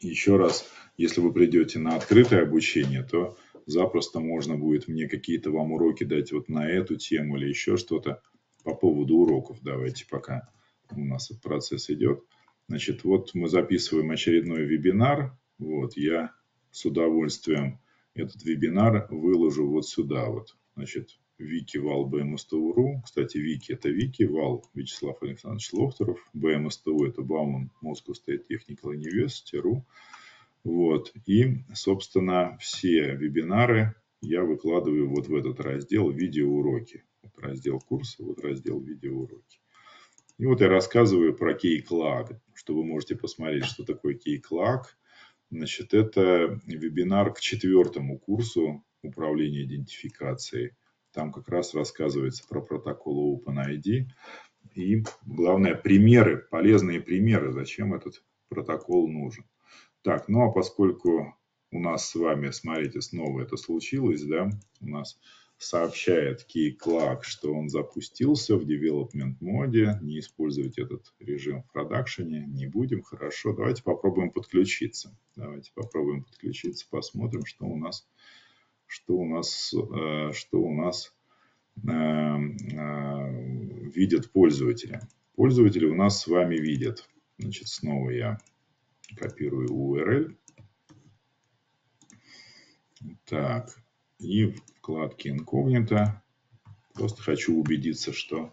еще раз, если вы придете на открытое обучение, то запросто можно будет мне какие-то вам уроки дать вот на эту тему или еще что-то по поводу уроков. Давайте, пока у нас этот процесс идет. Значит, вот мы записываем очередной вебинар. Вот, я с удовольствием этот вебинар выложу вот сюда вот. Значит, Вики Вал БМСТУ.ру. Кстати, Вики это Вики, Вал Вячеслав Александрович Лохтуров. БМСТУ это Бауман Moscow State Technical University.ru. Вот. И, собственно, все вебинары я выкладываю вот в этот раздел видеоуроки. Вот раздел курса, вот раздел видеоуроки. И вот я рассказываю про Keycloak, что вы можете посмотреть, что такое Keycloak. Значит, это вебинар к 4-му курсу управления идентификацией. Там как раз рассказывается про протокол OpenID и, главное, примеры, полезные примеры, зачем этот протокол нужен. Так, ну а поскольку у нас с вами, смотрите, снова это случилось, да, у нас сообщает Keycloak, что он запустился в development моде, не использовать этот режим в продакшене не будем, хорошо, давайте попробуем подключиться. Давайте попробуем подключиться, посмотрим, что у нас видят пользователи. Пользователи у нас с вами видят. Значит, снова я копирую URL. Так, и в вкладке инкогнито. Просто хочу убедиться, что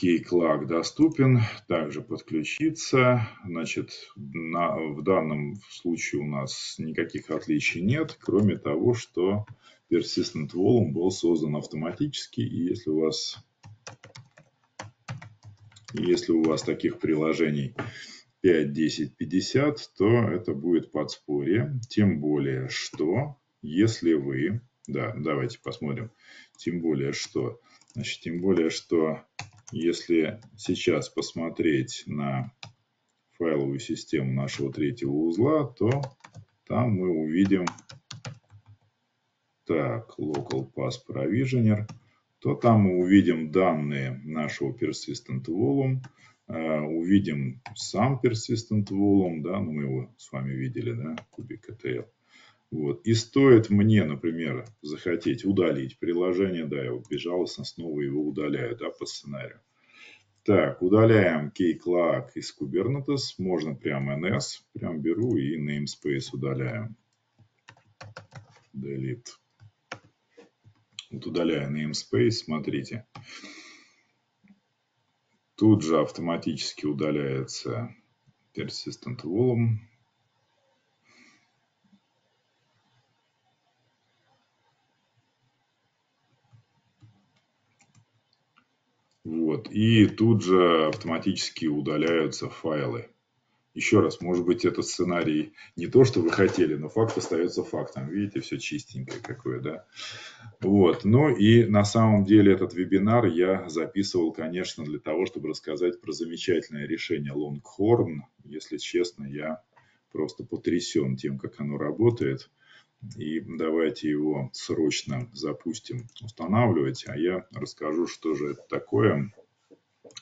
Keycloak доступен. Также подключиться. Значит, в данном случае у нас никаких отличий нет, кроме того, что Persistent Volume был создан автоматически. И если у вас таких приложений 5, 10, 50, то это будет подспорье. Тем более, что если вы... Да, давайте посмотрим. Тем более, что... Значит, тем более, что... Если сейчас посмотреть на файловую систему нашего 3-го узла, то там мы увидим так, Local Path Provisioner, то там мы увидим данные нашего Persistent Volume, увидим сам Persistent Volume, да, ну, мы его с вами видели, да, кубик ETL. Вот. И стоит мне, например, захотеть удалить приложение, да, я безжалостно снова его удаляю, да, по сценарию. Так, удаляем Keycloak из Kubernetes, можно прям NS, прям беру и namespace удаляю. Delete. Вот удаляю namespace, смотрите. Тут же автоматически удаляется Persistent Volume. Вот, и тут же автоматически удаляются файлы. Еще раз, может быть, этот сценарий не то, что вы хотели, но факт остается фактом. Видите, все чистенькое какое, да? Вот. Ну и на самом деле этот вебинар я записывал, конечно, для того, чтобы рассказать про замечательное решение Longhorn. Если честно, я просто потрясен тем, как оно работает. И давайте его срочно запустим, устанавливать. А я расскажу, что же это такое.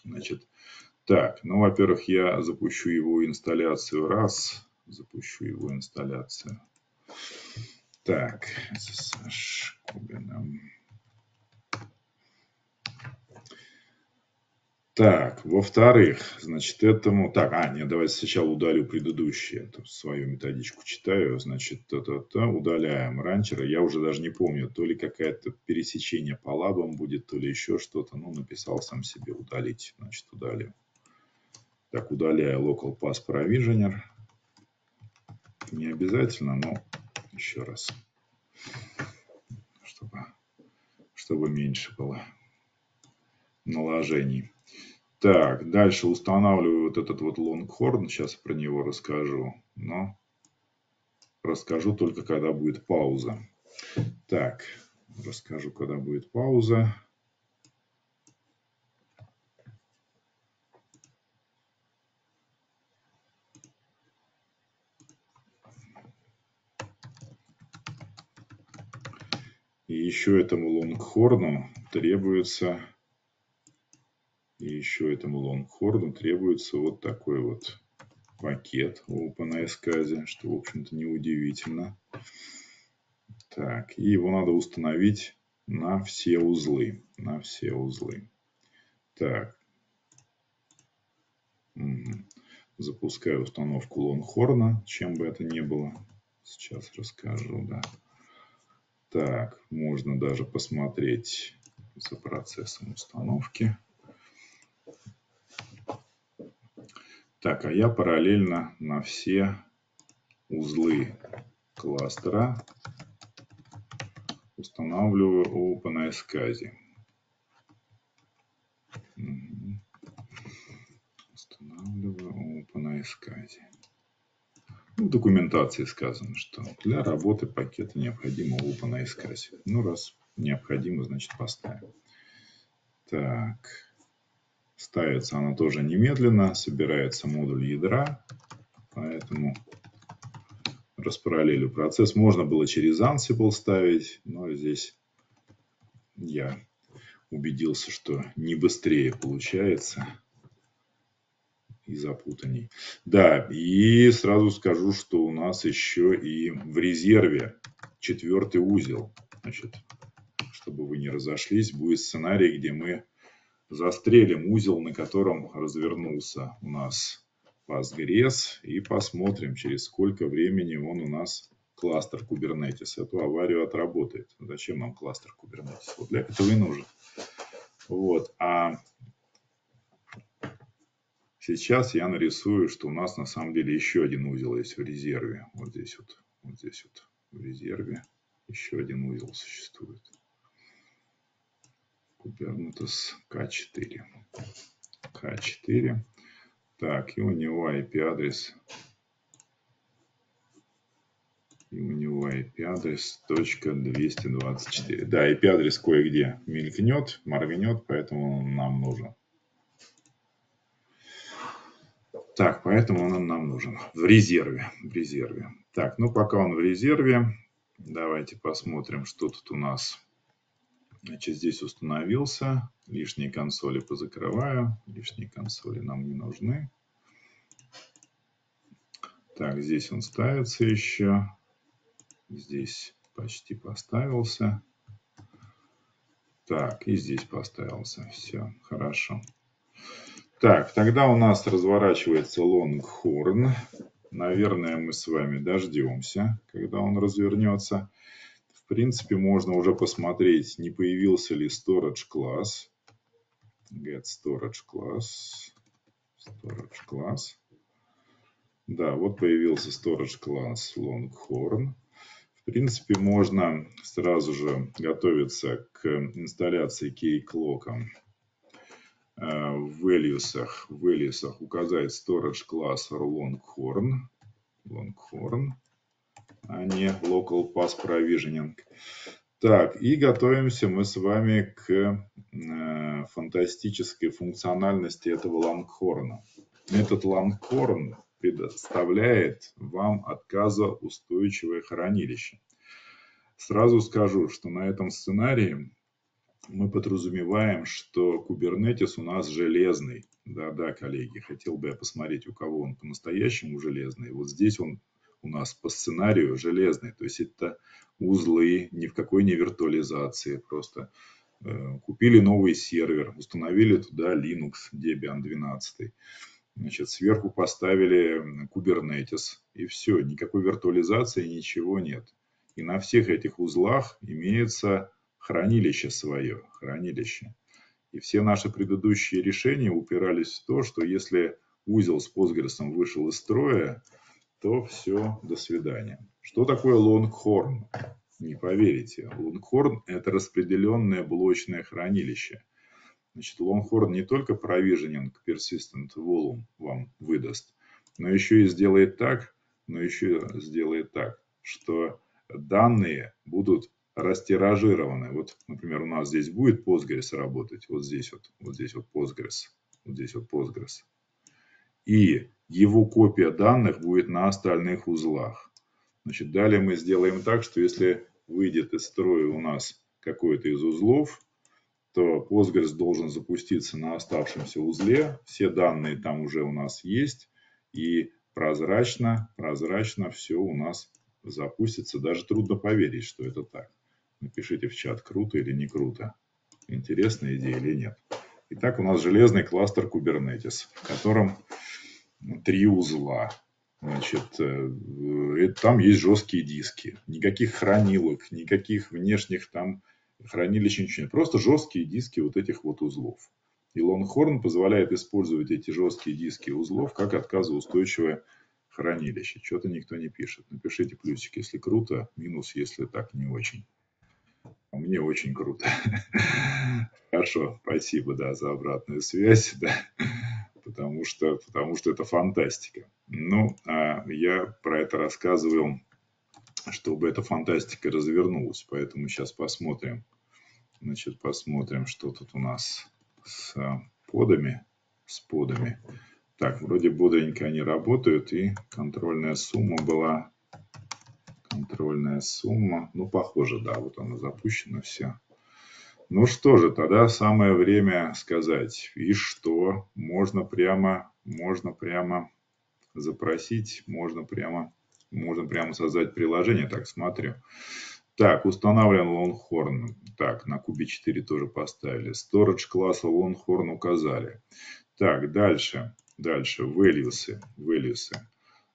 Значит, так, ну, во-первых, я запущу его инсталляцию. Раз. Запущу его инсталляцию. Так. Так, во-вторых, значит, этому... Так, нет, давайте сначала удалю предыдущие. Свою методичку читаю. Значит, удаляем ранчера. Я уже даже не помню, то ли какое-то пересечение по лабам будет, то ли еще что-то. Ну, написал сам себе удалить. Значит, удалил. Так, удаляю Local Path Provisioner. Не обязательно, но еще раз. Чтобы меньше было наложений. Так, дальше устанавливаю вот этот вот Longhorn. Сейчас про него расскажу. Но расскажу только, когда будет пауза. Так, расскажу, когда будет пауза. И еще этому Longhorn требуется... вот такой вот пакет OpenID, что, в общем-то, неудивительно. Так, и его надо установить на все узлы. Так. Запускаю установку Longhorn, чем бы это ни было. Сейчас расскажу, да. Так, можно даже посмотреть за процессом установки. Так, а я параллельно на все узлы кластера устанавливаю OpenISCSI. В документации сказано, что для работы пакета необходимо OpenISCSI. Ну, раз необходимо, значит, поставим. Так. Ставится она тоже немедленно, собирается модуль ядра, поэтому распараллелю процесс. Можно было через Ansible ставить, но здесь я убедился, что не быстрее получается и запутанней. Да, и сразу скажу, что у нас еще и в резерве 4-й узел. Значит, чтобы вы не разошлись, будет сценарий, где мы застрелим узел, на котором развернулся у нас Postgres, и посмотрим, через сколько времени он у нас, кластер Kubernetes, эту аварию отработает. Зачем нам кластер Kubernetes? Вот для этого и нужен. Вот. А сейчас я нарисую, что у нас на самом деле еще один узел есть в резерве. Вот здесь вот в резерве еще один узел существует. Kubernetes K4. Так, и у него IP-адрес. .224. Да, IP-адрес кое-где мелькнет, моргнет, поэтому он нам нужен. Так, поэтому он нам нужен. В резерве. Так, ну пока он в резерве, давайте посмотрим, что тут у нас. Значит, здесь установился. Лишние консоли позакрываю. Лишние консоли нам не нужны. Так, здесь он ставится еще. Здесь почти поставился. Так, и здесь поставился. Все, хорошо. Так, тогда у нас разворачивается Longhorn. Наверное, мы с вами дождемся, когда он развернется. В принципе, можно уже посмотреть, не появился ли storage класс. Get storage class. Да, вот появился storage класс Longhorn. В принципе, можно сразу же готовиться к инсталляции Keycloak в values указать storage класс Longhorn, а не Local Path Provisioning. Так, и готовимся мы с вами к фантастической функциональности этого Longhorn. Этот Longhorn предоставляет вам отказоустойчивое хранилище. Сразу скажу, что на этом сценарии мы подразумеваем, что Kubernetes у нас железный. Да-да, коллеги, хотел бы я посмотреть, у кого он по-настоящему железный. Вот здесь он у нас по сценарию железный. То есть это узлы, ни в какой не виртуализации. Просто купили новый сервер, установили туда Linux Debian 12. Значит, сверху поставили Kubernetes. И все, никакой виртуализации, ничего нет. И на всех этих узлах имеется хранилище свое, хранилище. И все наши предыдущие решения упирались в то, что если узел с Postgres вышел из строя, то все, до свидания. Что такое Longhorn? Не поверите. Longhorn – это распределенное блочное хранилище. Значит, Longhorn не только provisioning persistent volume вам выдаст, но еще и сделает так, что данные будут растиражированы. Вот, например, у нас здесь будет Postgres работать. Вот здесь Postgres. И его копия данных будет на остальных узлах. Значит, далее мы сделаем так, что если выйдет из строя у нас какой-то из узлов, то Postgres должен запуститься на оставшемся узле. Все данные там уже у нас есть. И прозрачно все у нас запустится. Даже трудно поверить, что это так. Напишите в чат, круто или не круто. Интересная идея или нет. Итак, у нас железный кластер Kubernetes, в котором 3 узла. Значит, там есть жесткие диски. Никаких хранилок, никаких внешних там хранилищ, ничего нет. Просто жесткие диски вот этих вот узлов. И Longhorn позволяет использовать эти жесткие диски узлов как отказоустойчивое хранилище. Что-то никто не пишет. Напишите плюсик, если круто, минус, если так не очень. Мне очень круто. Хорошо, спасибо, да, за обратную связь, да, потому что это фантастика. Ну, а я про это рассказывал, чтобы эта фантастика развернулась, поэтому сейчас посмотрим. Значит, посмотрим, что тут у нас с подами. Так, вроде бодренько они работают, и контрольная сумма. Ну, похоже, да, вот она запущена, все. Ну что же, тогда самое время сказать. И что? Можно прямо запросить, можно прямо создать приложение. Так, смотрю. Так, устанавливаем Longhorn. Так, на кубе 4 тоже поставили. Storage класса Longhorn указали. Так, дальше. Values.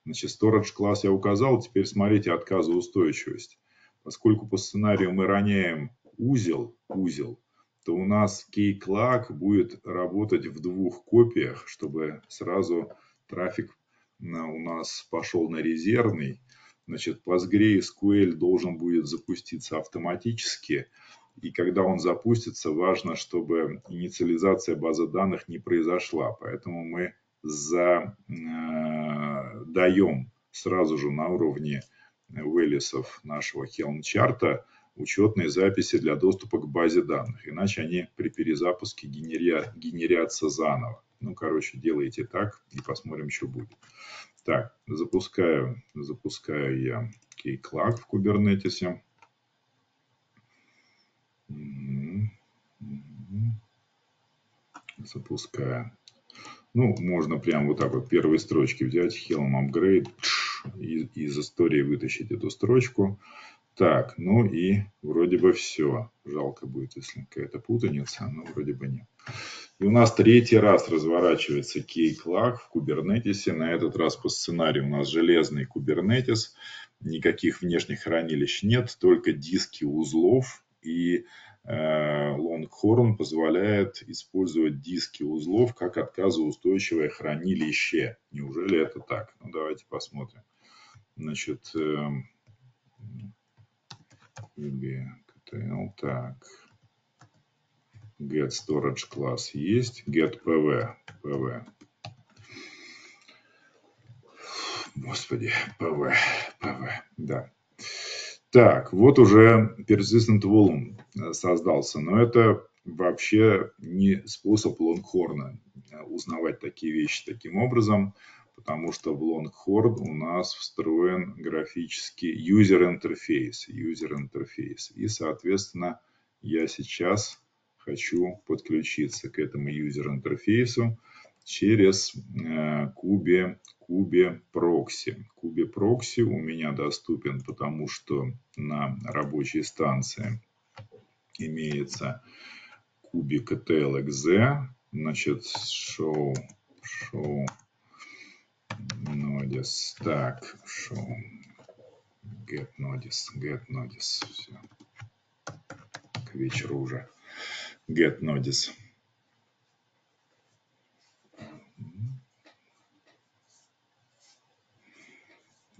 Значит, storage класс я указал. Теперь смотрите отказоустойчивость. Поскольку по сценарию мы роняем узел, то у нас Keycloak будет работать в 2 копиях, чтобы сразу трафик у нас пошел на резервный. Значит, PostgreSQL должен будет запуститься автоматически. И когда он запустится, важно, чтобы инициализация базы данных не произошла. Поэтому мы даем сразу же на уровне values нашего Helm-чарта учетные записи для доступа к базе данных. Иначе они при перезапуске генерятся заново. Ну, короче, делайте так и посмотрим, что будет. Так, запускаю я Keycloak в Kubernetes. Запускаю. Ну, можно прямо вот так вот первые строчки взять, Helm Upgrade, из истории вытащить эту строчку. Так, ну и вроде бы все. Жалко будет, если какая-то путаница, но вроде бы нет. И у нас 3-й раз разворачивается Keycloak в Kubernetes. На этот раз по сценарию у нас железный Kubernetes. Никаких внешних хранилищ нет, только диски узлов. И Longhorn позволяет использовать диски узлов как отказоустойчивое хранилище. Неужели это так? Ну, давайте посмотрим. Значит, так, getStorage класс есть, getPV, PV. Господи, PV, PV, да. Так, вот уже persistent volume создался, но это вообще не способ Longhorn узнавать такие вещи таким образом, потому что в Longhorn у нас встроен графический user интерфейс, и, соответственно, я сейчас хочу подключиться к этому user интерфейсу через Kubespray. Kubespray у меня доступен, потому что на рабочей станции имеется kubectl.exe, значит, show notice, так, show get notice, все, к вечеру уже get notice.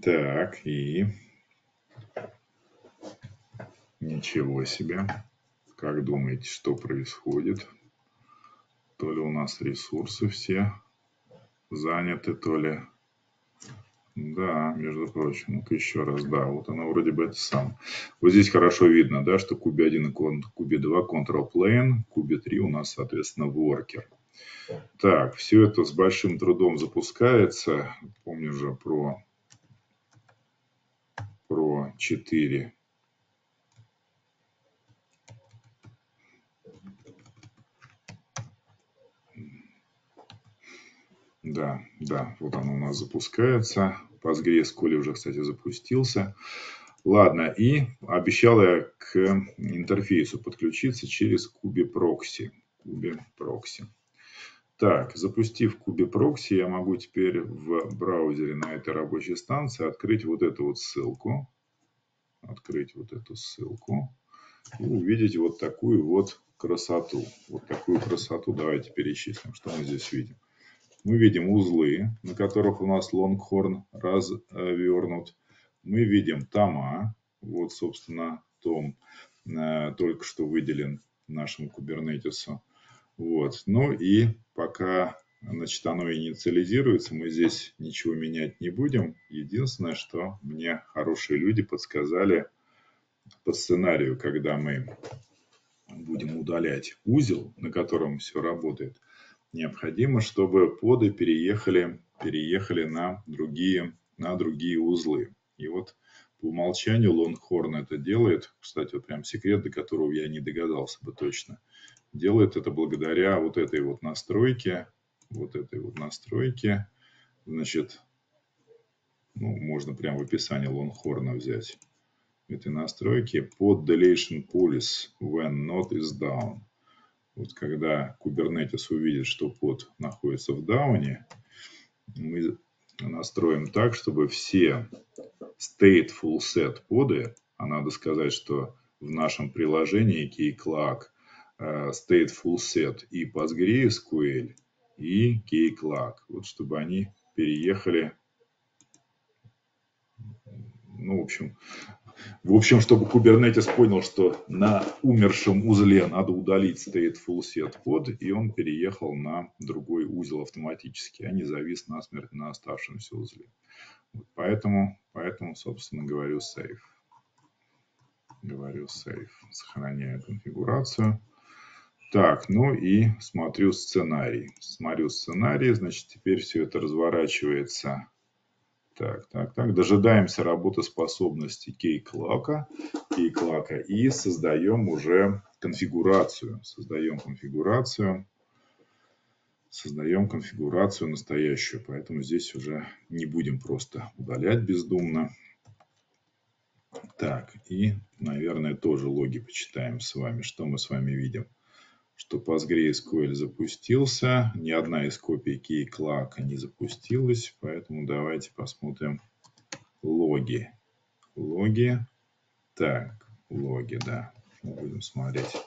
Так, и ничего себе. Как думаете, что происходит? То ли у нас ресурсы все заняты, то ли... Да, между прочим, ну-ка еще раз, да, вот оно вроде бы это сам. Вот здесь хорошо видно, да, что кубе 1 и кубе 2 control plane, кубе 3 у нас, соответственно, worker. Так, все это с большим трудом запускается. Помню же про 4. Да, да, вот оно у нас запускается. PostgreSQL уже, кстати, запустился. Ладно, и обещал я к интерфейсу подключиться через Kubespray. Так, запустив Kubespray, я могу теперь в браузере на этой рабочей станции открыть вот эту вот ссылку. И увидеть вот такую вот красоту. Давайте перечислим, что мы здесь видим. Мы видим узлы, на которых у нас Longhorn развернут. Мы видим тома. Вот, собственно, том только что выделен нашему Kubernetes. Вот. Ну и пока, значит, оно инициализируется, мы здесь ничего менять не будем. Единственное, что мне хорошие люди подсказали по сценарию, когда мы будем удалять узел, на котором все работает, необходимо, чтобы поды переехали на другие узлы. И вот по умолчанию Longhorn это делает. Кстати, вот прям секрет, до которого я не догадался бы точно. Делает это благодаря вот этой вот настройке. Значит, ну, можно прямо в описании Longhorn взять. Этой настройки под Delation Policy when not is down. Вот когда Kubernetes увидит, что под находится в дауне, мы настроим так, чтобы все stateful set поды, а надо сказать, что в нашем приложении Keycloak stateful set и PostgreSQL, и Keycloak, вот чтобы они переехали, ну, в общем, чтобы Kubernetes понял, что на умершем узле надо удалить stateful set под, и он переехал на другой узел автоматически, а не завис насмерть на оставшемся узле. Вот поэтому, собственно, говорю save. Сохраняю конфигурацию. Так, ну и смотрю сценарий. Значит, теперь все это разворачивается. Так. Дожидаемся работоспособности Keycloak и создаем уже конфигурацию. Создаем конфигурацию настоящую. Поэтому здесь уже не будем просто удалять бездумно. Так, и, наверное, тоже логи почитаем с вами. Что мы с вами видим? Что PostgreSQL запустился, ни одна из копий Keycloak не запустилась, поэтому давайте посмотрим логи. Так, логи, да, будем смотреть.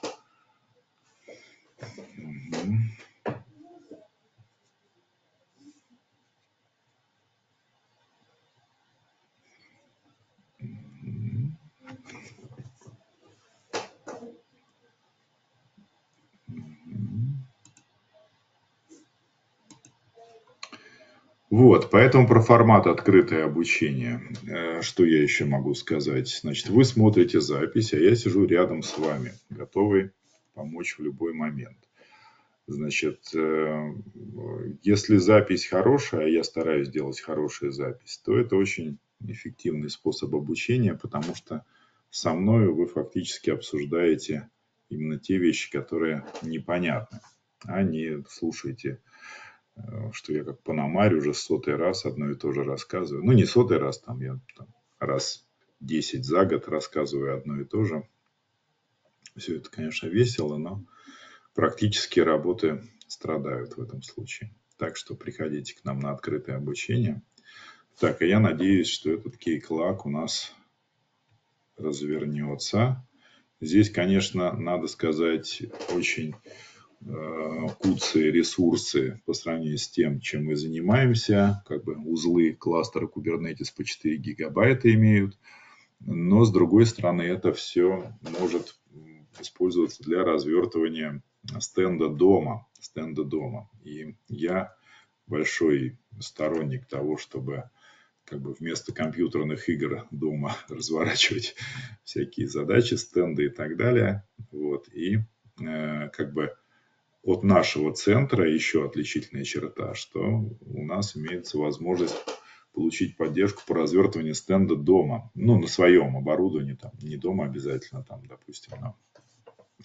Вот, поэтому про формат открытое обучение. Что я еще могу сказать? Значит, вы смотрите запись, а я сижу рядом с вами, готовый помочь в любой момент. Значит, если запись хорошая, а я стараюсь делать хорошую запись, то это очень эффективный способ обучения, потому что со мной вы фактически обсуждаете именно те вещи, которые непонятны, а не слушаете, что я как Пономарь уже сотый раз одно и то же рассказываю. Ну, не сотый раз, там я раз 10 за год рассказываю одно и то же. Все это, конечно, весело, но практические работы страдают в этом случае. Так что приходите к нам на открытое обучение. Так, а я надеюсь, что этот Keycloak у нас развернется. Здесь, конечно, надо сказать, очень куцые ресурсы по сравнению с тем, чем мы занимаемся. Как бы узлы кластера Kubernetes по 4 гигабайта имеют. Но, с другой стороны, это все может использоваться для развертывания стенда дома. И я большой сторонник того, чтобы как бы вместо компьютерных игр дома разворачивать всякие задачи, стенды и так далее. Вот. И как бы от нашего центра еще отличительная черта, что у нас имеется возможность получить поддержку по развертыванию стенда дома. Ну, на своем оборудовании, там, не дома обязательно, там, допустим,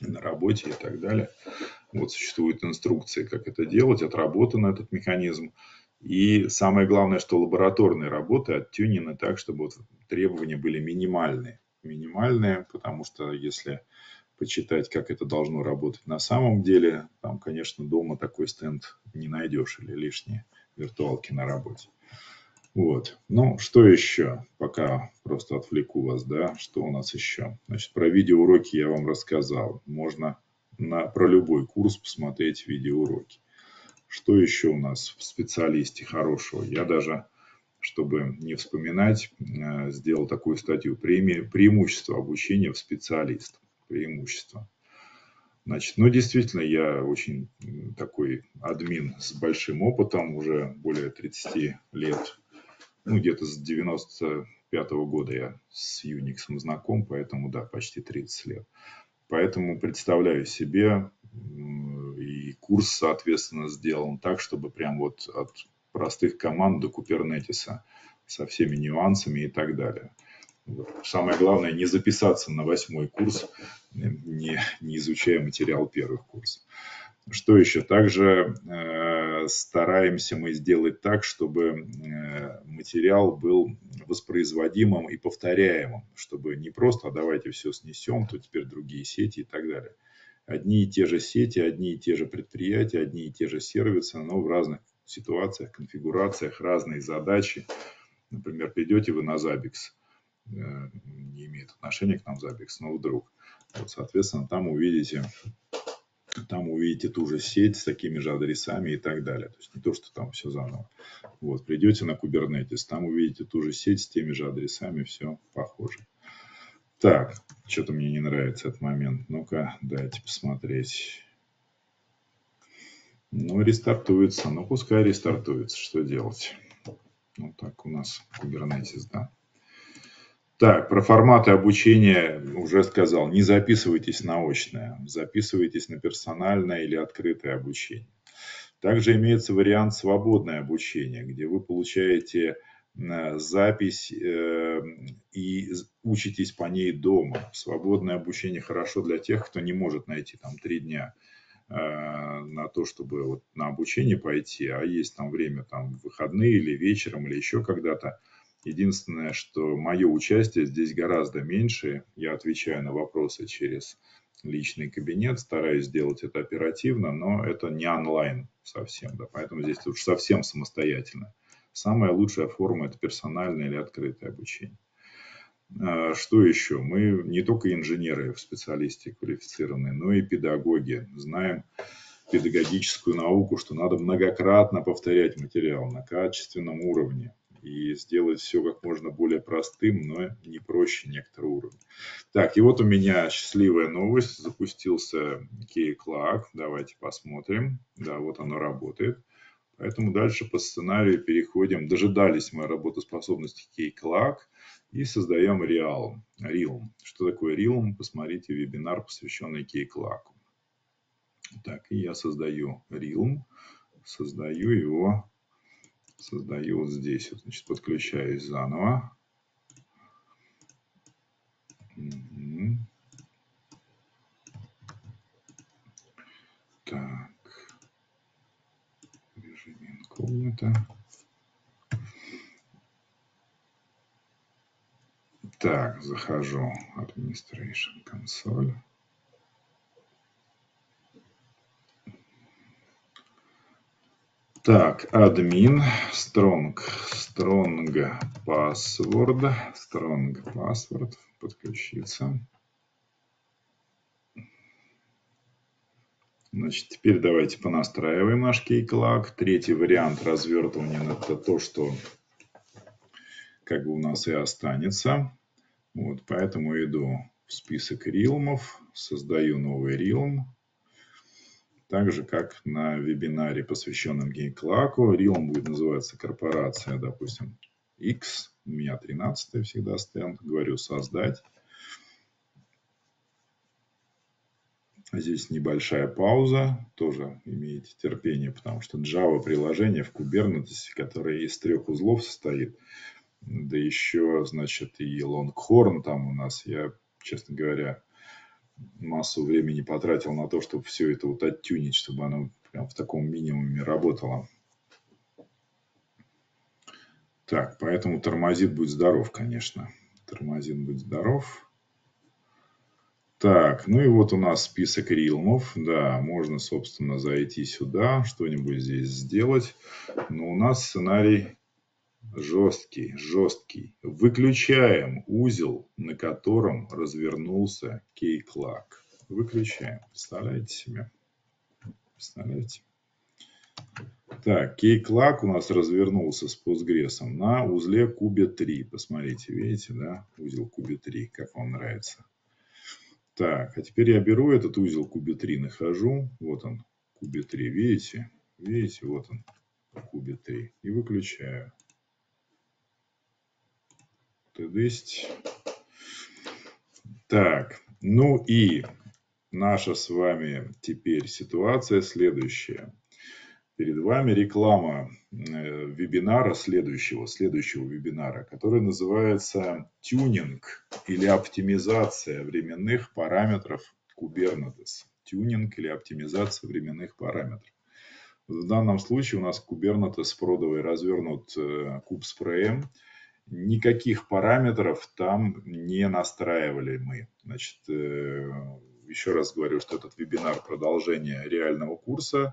на работе и так далее. Вот существуют инструкции, как это делать, отработан этот механизм. И самое главное, что лабораторные работы оттюнены так, чтобы вот требования были минимальные. Минимальные, потому что если почитать, как это должно работать на самом деле, там, конечно, дома такой стенд не найдешь или лишние виртуалки на работе. Вот. Ну, что еще? Пока просто отвлеку вас, да, что у нас еще? Значит, про видеоуроки я вам рассказал. Можно про любой курс посмотреть видеоуроки. Что еще у нас в специалисте хорошего? Я даже, чтобы не вспоминать, сделал такую статью «Преимущество обучения в специалист». Преимущество. Значит, ну, действительно, я очень такой админ с большим опытом, уже более 30 лет. Ну, где-то с 95-го года я с Unix знаком, поэтому, да, почти 30 лет. Поэтому представляю себе... И курс, соответственно, сделан так, чтобы прям вот от простых команд до Кубернетиса со всеми нюансами и так далее. Вот. Самое главное, не записаться на 8-й курс, не изучая материал первых курсов. Что еще? Также стараемся мы сделать так, чтобы материал был воспроизводимым и повторяемым, чтобы не просто «а давайте все снесем, то теперь другие сети» и так далее. Одни и те же сети, одни и те же предприятия, одни и те же сервисы, но в разных ситуациях, конфигурациях, разные задачи. Например, придете вы на Zabbix, не имеет отношения к нам Zabbix, но вдруг. Вот, соответственно, там увидите ту же сеть с такими же адресами и так далее. То есть не то, что там все заново. Вот, придете на Kubernetes, там увидите ту же сеть с теми же адресами, все похоже. Так, что-то мне не нравится этот момент. Ну-ка, дайте посмотреть. Ну, рестартуется. Ну, пускай рестартуется. Что делать? Вот так у нас Kubernetes, да. Так, про форматы обучения уже сказал. Не записывайтесь на очное. Записывайтесь на персональное или открытое обучение. Также имеется вариант свободное обучение, где вы получаете... запись и учитесь по ней дома. Свободное обучение хорошо для тех, кто не может найти там 3 дня на то, чтобы вот на обучение пойти, а есть там время там в выходные или вечером, или еще когда-то. Единственное, что мое участие здесь гораздо меньше. Я отвечаю на вопросы через личный кабинет, стараюсь сделать это оперативно, но это не онлайн совсем, да, поэтому здесь уж совсем самостоятельно. Самая лучшая форма – это персональное или открытое обучение. Что еще? Мы не только инженеры в специалисте квалифицированные, но и педагоги. Знаем педагогическую науку, что надо многократно повторять материал на качественном уровне и сделать все как можно более простым, но не проще некоторого уровня. Так, и вот у меня счастливая новость. Запустился Keycloak. Давайте посмотрим. Да, вот оно работает. Поэтому дальше по сценарию переходим. Дожидались мы работоспособности Keycloak и создаем Realm. Что такое Realm? Посмотрите вебинар, посвященный Keycloak. Так, и я создаю Realm. Создаю его. Создаю вот здесь. Вот, значит, подключаюсь заново. Так. Режим инкогнито. Так, захожу в Administration Console. Так, админ, strong password, подключиться. Значит, теперь давайте понастраиваем наш Keycloak. Третий вариант развертывания – это то, что как бы у нас и останется. Вот, поэтому иду в список рилмов, создаю новый рилм. Так же, как на вебинаре, посвященном Keycloak. Realm будет называться корпорация, допустим, X. У меня 13 всегда стенд. Говорю создать. Здесь небольшая пауза. Тоже имейте терпение, потому что Java приложение в Kubernetes, которое из 3 узлов состоит. Да еще, значит, и Longhorn там у нас. Я, честно говоря, массу времени потратил на то, чтобы все это вот оттюнить, чтобы оно прям в таком минимуме работало. Так, поэтому тормозит будь здоров, конечно. Тормозит будь здоров. Так, ну и вот у нас список рилмов. Да, можно, собственно, зайти сюда, что-нибудь здесь сделать. Но у нас сценарий жесткий. Выключаем узел, на котором развернулся Keycloak. Выключаем. Представляете себе? Представляете? Так, Keycloak у нас развернулся с Postgres на узле Kube3. Посмотрите, видите, да? Узел Kube3, как вам нравится. Так, а теперь я беру этот узел Kube3, нахожу. Вот он, Kube3, видите? Видите, вот он, Kube3. И выключаю. Так, ну и наша с вами теперь ситуация следующая. Перед вами реклама вебинара следующего вебинара, который называется «Тюнинг или оптимизация временных параметров Kubernetes». Тюнинг или оптимизация временных параметров. В данном случае у нас Kubernetes продовый развернут Kubespray. Никаких параметров там не настраивали мы. Значит, еще раз говорю, что этот вебинар продолжение реального курса.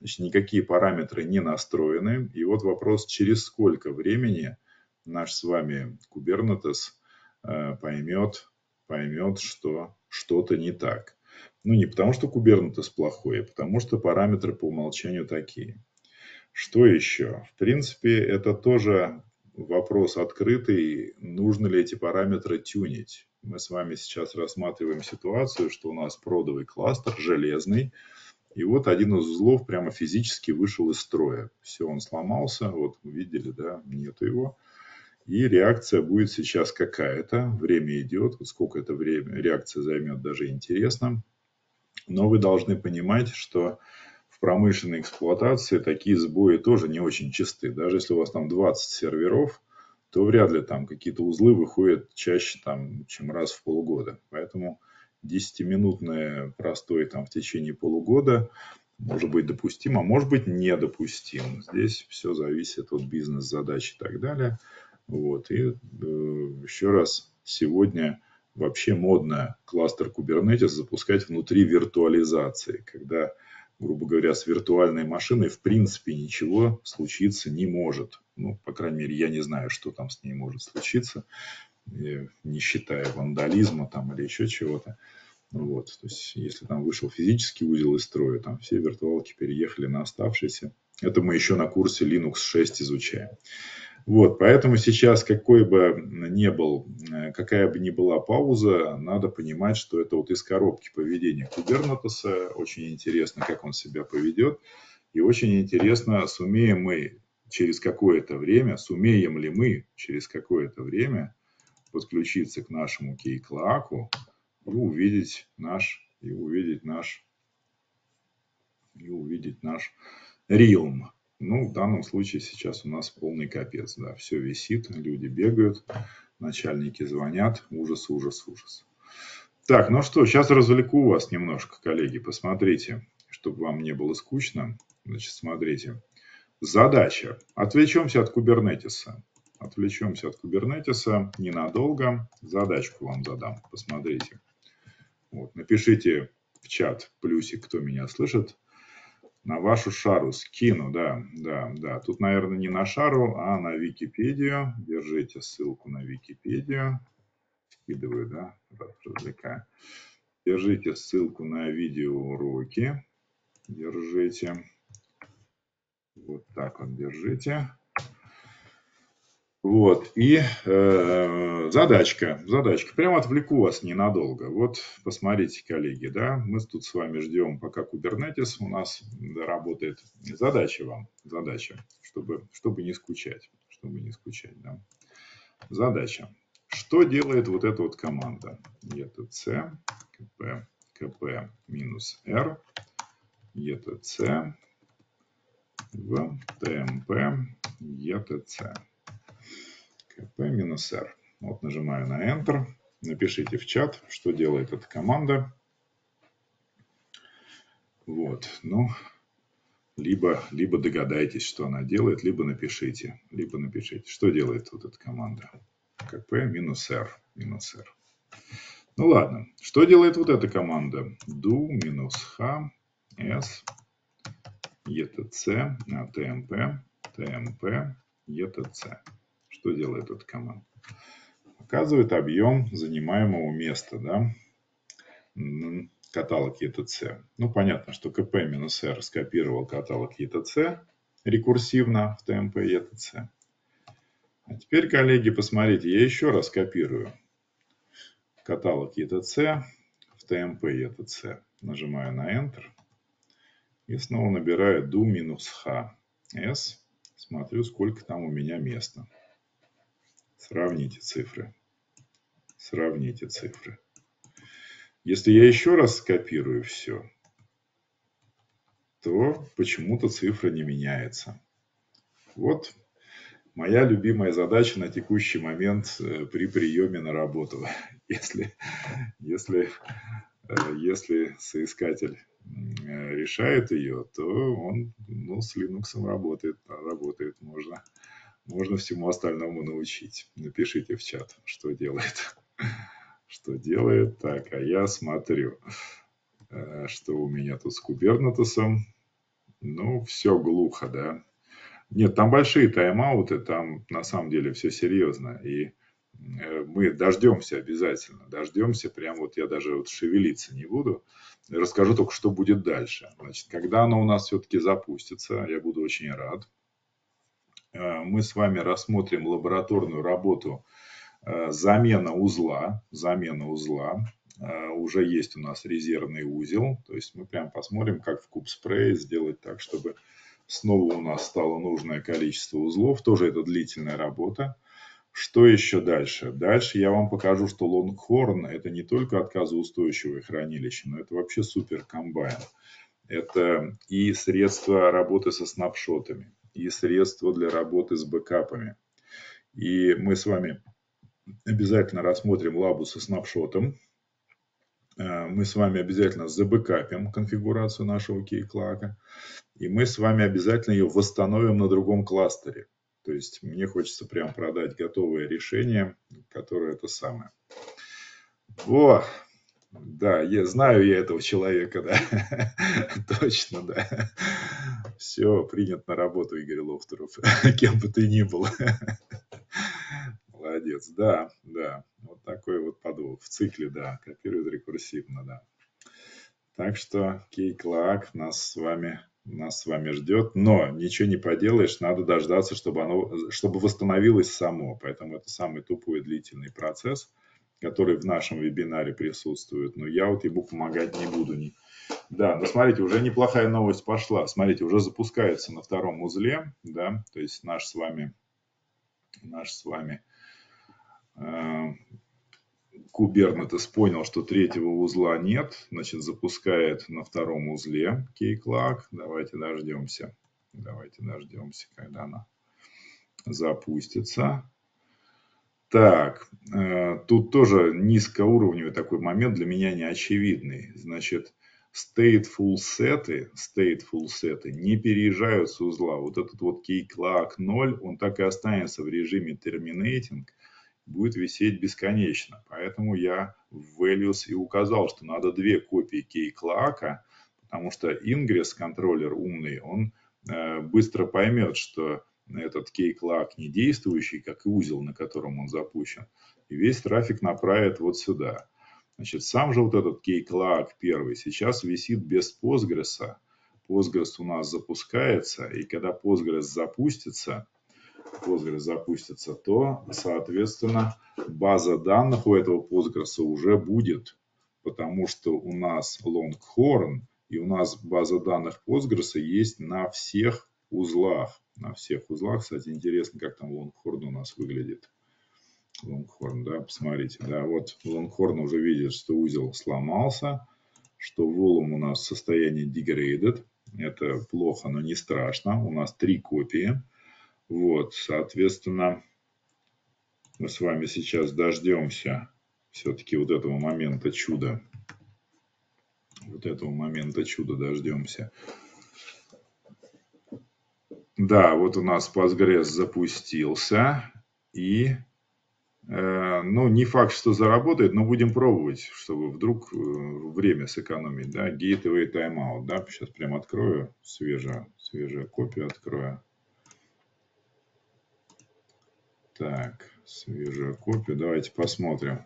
Значит, никакие параметры не настроены. И вот вопрос, через сколько времени наш с вами Kubernetes поймет, что что-то не так. Ну, не потому что Kubernetes плохой, а потому что параметры по умолчанию такие. Что еще? В принципе, это тоже... Вопрос открытый, нужно ли эти параметры тюнить. Мы с вами сейчас рассматриваем ситуацию, что у нас продовый кластер, железный. И вот один из узлов прямо физически вышел из строя. Все, он сломался. Вот увидели, да, нету его. И реакция будет сейчас какая-то. Время идет. Вот сколько это время реакция займет, даже интересно. Но вы должны понимать, что... В промышленной эксплуатации такие сбои тоже не очень чисты. Даже если у вас там 20 серверов, то вряд ли там какие-то узлы выходят чаще, там, чем раз в полгода. Поэтому 10-минутное простой там, в течение полугода может быть допустимо, а может быть недопустимо. Здесь все зависит от бизнес-задач и так далее. Вот. И еще раз, сегодня вообще модно кластер Kubernetes запускать внутри виртуализации, когда... грубо говоря, с виртуальной машиной в принципе ничего случиться не может. Ну, по крайней мере, я не знаю, что там с ней может случиться, не считая вандализма там или еще чего-то. Вот. То есть, если там вышел физический узел из строя, там все виртуалки переехали на оставшиеся. Это мы еще на курсе Linux 6 изучаем. Вот, поэтому сейчас какая бы ни была пауза, надо понимать, что это вот из коробки поведения Kubernetes. Очень интересно, как он себя поведет. И очень интересно, сумеем ли мы через какое-то время подключиться к нашему Keycloak и увидеть наш realm. Ну, в данном случае сейчас у нас полный капец, да, все висит, люди бегают, начальники звонят, ужас, ужас, ужас. Так, ну что, сейчас развлеку вас немножко, коллеги, посмотрите, чтобы вам не было скучно. Значит, смотрите, задача, отвлечемся от Кубернетиса ненадолго, задачку вам задам, посмотрите. Вот, напишите в чат плюсик, кто меня слышит. На вашу шару скину, да. Тут, наверное, не на шару, а на Википедию. Держите ссылку на Википедию. Скидываю, да, развлекаю. Держите ссылку на видеоуроки. Держите. Вот так вот держите. Вот, и задачка. Прямо отвлеку вас ненадолго. Вот, посмотрите, коллеги, да, мы тут с вами ждем, пока Kubernetes у нас работает. Задача вам, чтобы не скучать, да. Задача. Что делает вот эта вот команда? ETC, КП-R, ETC, в ТМП, ETC. КП-R. Вот нажимаю на Enter. Напишите в чат, что делает эта команда. Вот. Ну, либо догадайтесь, что она делает, либо напишите, что делает вот эта команда. КП-R. Ну, ладно. Что делает вот эта команда? Do-H, S, ETC, TMP, TMP, ETC. Что делает эта команда? Показывает объем занимаемого места, да? Каталог ETC. Ну, понятно, что КП-R скопировал каталог ETC рекурсивно в ТМП ETC. А теперь, коллеги, посмотрите, я еще раз копирую каталог ETC в ТМП ETC. Нажимаю на Enter и снова набираю do-h s. Смотрю, сколько там у меня места. Сравните цифры. Если я еще раз скопирую все, то почему-то цифра не меняется. Вот моя любимая задача на текущий момент при приеме на работу. Если соискатель решает ее, то он, ну, с Linux работает можно. Можно всему остальному научить. Напишите в чат, что делает. Так, а я смотрю, что у меня тут с Кубернетесом. Ну, все глухо, да. Нет, там большие тайм-ауты, там на самом деле все серьезно. И мы дождемся обязательно. Прям вот я даже вот шевелиться не буду. Расскажу только, что будет дальше. Значит, когда оно у нас все-таки запустится, я буду очень рад. Мы с вами рассмотрим лабораторную работу замена узла. Уже есть у нас резервный узел. То есть мы прям посмотрим, как в Kubespray сделать так, чтобы снова у нас стало нужное количество узлов. Тоже это длительная работа. Что еще дальше? Дальше я вам покажу, что Longhorn — это не только отказоустойчивое хранилище, но это вообще супер комбайн. Это и средства работы со снапшотами, и средства для работы с бэкапами. И мы с вами обязательно рассмотрим лабу со снапшотом. Мы с вами обязательно забэкапим конфигурацию нашего Keycloak. И мы с вами обязательно ее восстановим на другом кластере. То есть мне хочется прям продать готовое решение, которое это самое. Во! Да, знаю я этого человека, да. Точно, да. Все, принят на работу, Игорь Лохтуров, кем бы ты ни был. Молодец, да. Вот такой вот подвох в цикле, да, копирует рекурсивно, да. Так что Keycloak нас с вами ждет, но ничего не поделаешь, надо дождаться, чтобы восстановилось само. Поэтому это самый тупой и длительный процесс, который в нашем вебинаре присутствует. Но я вот ему помогать не буду. Да, ну смотрите, уже неплохая новость пошла. Смотрите, уже запускается на втором узле, да, то есть наш с вами Kubernetes понял, что третьего узла нет, значит, запускает на втором узле Keycloak. Давайте дождемся, когда она запустится. Так, тут тоже низкоуровневый такой момент, для меня неочевидный. Значит, stateful сеты не переезжают с узла. Вот этот вот Keycloak 0, он так и останется в режиме terminating, будет висеть бесконечно. Поэтому я в values и указал, что надо две копии Keycloak, потому что ingress контроллер умный, он быстро поймет, что этот Keycloak не действующий, как и узел, на котором он запущен, и весь трафик направит вот сюда. Значит, сам же вот этот Keycloak первый сейчас висит без Postgres. Postgres у нас запускается, и когда Postgres запустится, то, соответственно, база данных у этого Postgres уже будет, потому что у нас Longhorn, и у нас база данных Postgres есть на всех узлах. Кстати, интересно, как там Longhorn у нас выглядит. Longhorn, да, посмотрите. Да, вот Longhorn уже видит, что узел сломался, что volume у нас в состоянии degraded. Это плохо, но не страшно. У нас три копии. Вот, соответственно, мы с вами сейчас дождемся все-таки вот этого момента чуда. Дождемся. Да, вот у нас Postgres запустился. И, ну, не факт, что заработает, но будем пробовать, чтобы вдруг время сэкономить. Да, gateway timeout. Да, сейчас прям открою, свежая копия открою. Так, свежая копия. Давайте посмотрим,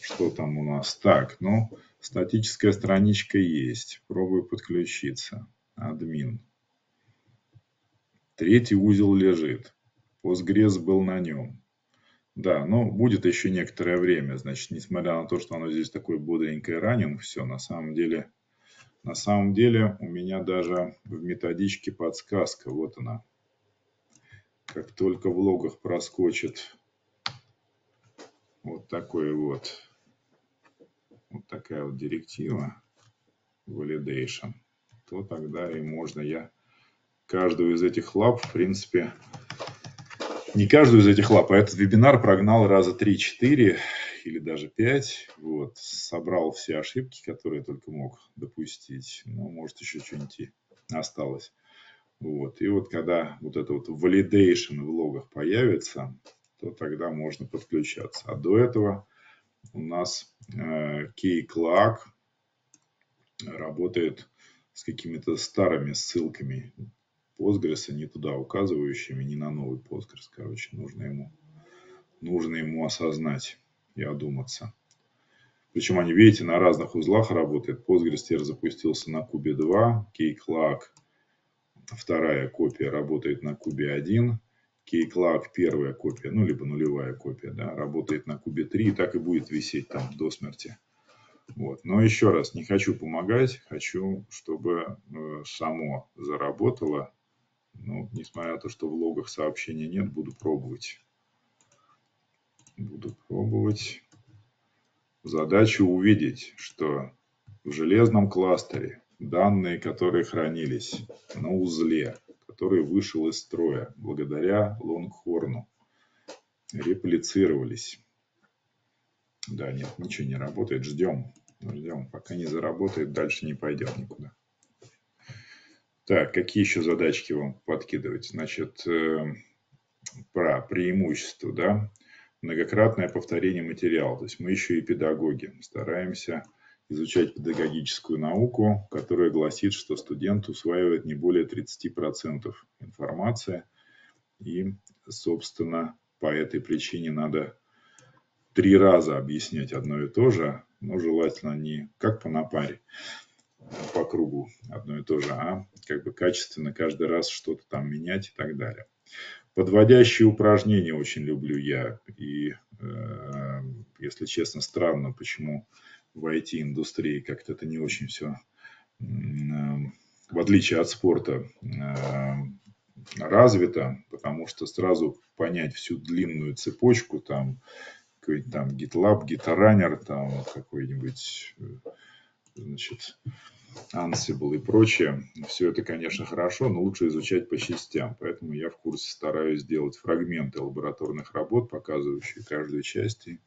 что там у нас. Так, ну, статическая страничка есть. Пробую подключиться. Админ. Третий узел лежит. Postgres был на нем. Да, но будет еще некоторое время. Значит, несмотря на то, что оно здесь такое бодренькое раннинг, все, на самом деле у меня даже в методичке подсказка. Вот она. Как только в логах проскочит вот такая директива validation, то тогда и можно. Я каждую из этих лап, в принципе, не каждую из этих лап, а этот вебинар прогнал раза 3-4 или даже 5. Вот, собрал все ошибки, которые только мог допустить. Ну, может, еще что-нибудь осталось. Вот. И вот когда вот это вот validation в логах появится, то тогда можно подключаться. А до этого у нас Keycloak работает с какими-то старыми ссылками Postgres, не туда указывающими, не на новый Postgres. Короче, нужно ему осознать и одуматься. Причем они, видите, на разных узлах работают. Postgres теперь запустился на Кубе 2, Keycloak вторая копия работает на Кубе 1, Keycloak первая копия, ну, либо нулевая копия, да, работает на Кубе 3, и так и будет висеть там до смерти. Вот. Но еще раз, не хочу помогать, хочу, чтобы само заработало. Ну, несмотря на то, что в логах сообщения нет, буду пробовать. Задачу увидеть, что в железном кластере данные, которые хранились на узле, который вышел из строя благодаря Longhorn, реплицировались. Да, нет, ничего не работает. Ждем. Пока не заработает, дальше не пойдем никуда. Так, какие еще задачки вам подкидывать? Значит, про преимущество, да? Многократное повторение материала. То есть мы еще и педагоги. Стараемся изучать педагогическую науку, которая гласит, что студент усваивает не более 30% информации. И, собственно, по этой причине надо 3 раза объяснять одно и то же, но желательно не как по напаре, по кругу одно и то же, а как бы качественно каждый раз что-то там менять и так далее. Подводящие упражнения очень люблю я. И, если честно, странно, почему в IT-индустрии как-то это не очень все в отличие от спорта, развито, потому что сразу понять всю длинную цепочку, там какой-нибудь там GitLab, GitRunner, там какой-нибудь, значит, Ansible и прочее. Все это, конечно, хорошо, но лучше изучать по частям. Поэтому я в курсе стараюсь делать фрагменты лабораторных работ, показывающие каждую часть. И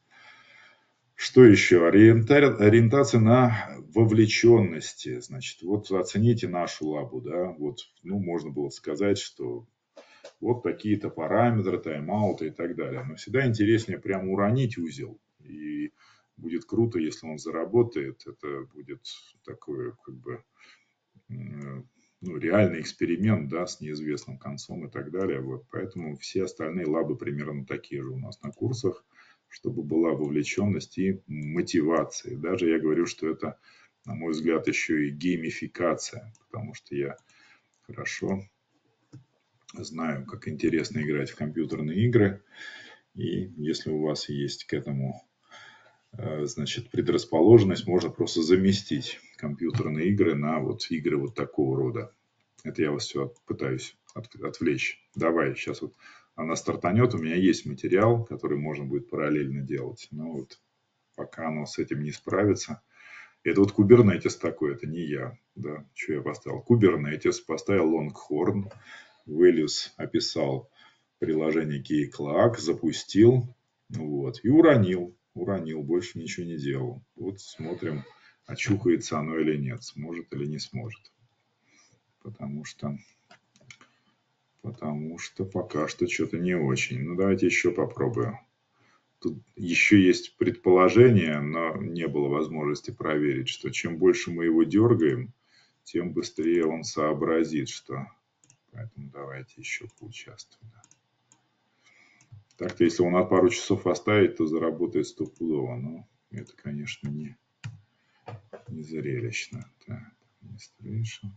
что еще? Ориентация на вовлеченности. Значит, вот оцените нашу лабу, да, вот, ну, можно было сказать, что вот такие-то параметры, тайм-ауты и так далее. Но всегда интереснее прямо уронить узел. И будет круто, если он заработает. Это будет такой, как бы, ну, реальный эксперимент, да, с неизвестным концом и так далее. Вот. Поэтому все остальные лабы примерно такие же у нас на курсах, чтобы была вовлеченность и мотивация. Даже я говорю, что это, на мой взгляд, еще и геймификация, потому что я хорошо знаю, как интересно играть в компьютерные игры. И если у вас есть к этому, значит, предрасположенность, можно просто заместить компьютерные игры на вот игры вот такого рода. Это я вас все пытаюсь отвлечь. Давай, сейчас вот она стартанет, у меня есть материал, который можно будет параллельно делать. Но вот пока она с этим не справится. Это вот Kubernetes такой, это не я. Да, что я поставил? Kubernetes, поставил Longhorn, Values описал приложение Keycloak, запустил, вот, и уронил. Уронил, больше ничего не делал. Вот смотрим, очухается оно или нет, сможет или не сможет. Потому что пока что что-то не очень. Ну, давайте еще попробуем. Тут еще есть предположение, но не было возможности проверить, что чем больше мы его дергаем, тем быстрее он сообразит, что... Поэтому давайте еще поучаствуем. Так-то, если он на пару часов оставит, то заработает стопудово. Но это, конечно, не зрелищно. Так, administration.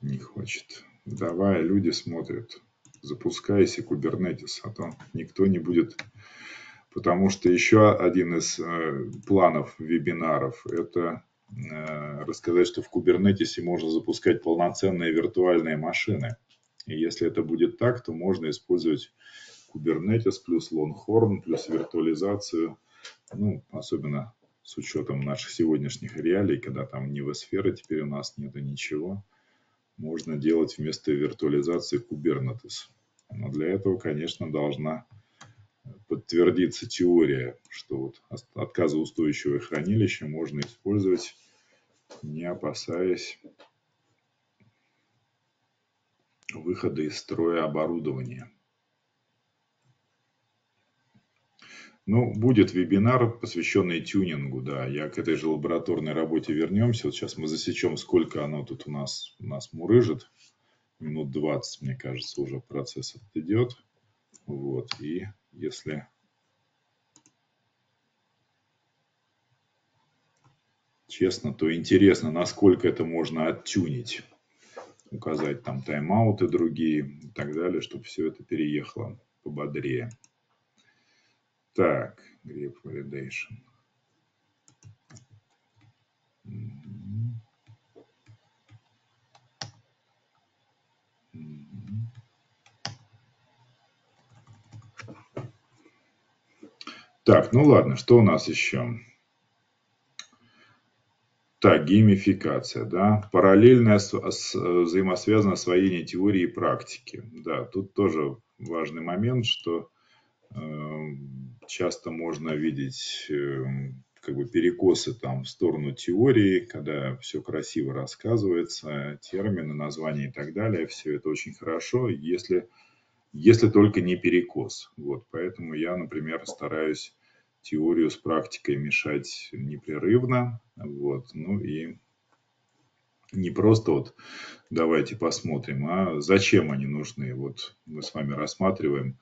Не хочет. Давай, люди смотрят. Запускайся, Kubernetes, а то никто не будет... Потому что еще один из планов вебинаров – это... рассказать, что в Кубернетисе можно запускать полноценные виртуальные машины. И если это будет так, то можно использовать Kubernetes плюс Longhorn, плюс виртуализацию, ну, особенно с учетом наших сегодняшних реалий, когда там не vSphere, теперь у нас нет ничего. Можно делать вместо виртуализации Kubernetes. Но для этого, конечно, должна подтвердится теория, что вот отказоустойчивое хранилище можно использовать, не опасаясь выхода из строя оборудования. Ну, будет вебинар, посвященный тюнингу, да. Я к этой же лабораторной работе вернемся. Вот сейчас мы засечем, сколько оно тут у нас мурыжит. Минут 20, мне кажется, уже процесс идет. Вот, и если честно, то интересно, насколько это можно оттюнить. Указать там тайм-ауты другие и так далее, чтобы все это переехало пободрее. Так, grep validation. Так, ну ладно, что у нас еще? Так, геймификация, да. Параллельное взаимосвязано освоение теории и практики. Да, тут тоже важный момент, что часто можно видеть как бы перекосы там в сторону теории, когда все красиво рассказывается, термины, названия и так далее. Все это очень хорошо, если только не перекос. Вот, поэтому я, например, стараюсь теорию с практикой мешать непрерывно. Вот, ну и не просто вот давайте посмотрим, а зачем они нужны. Вот мы с вами рассматриваем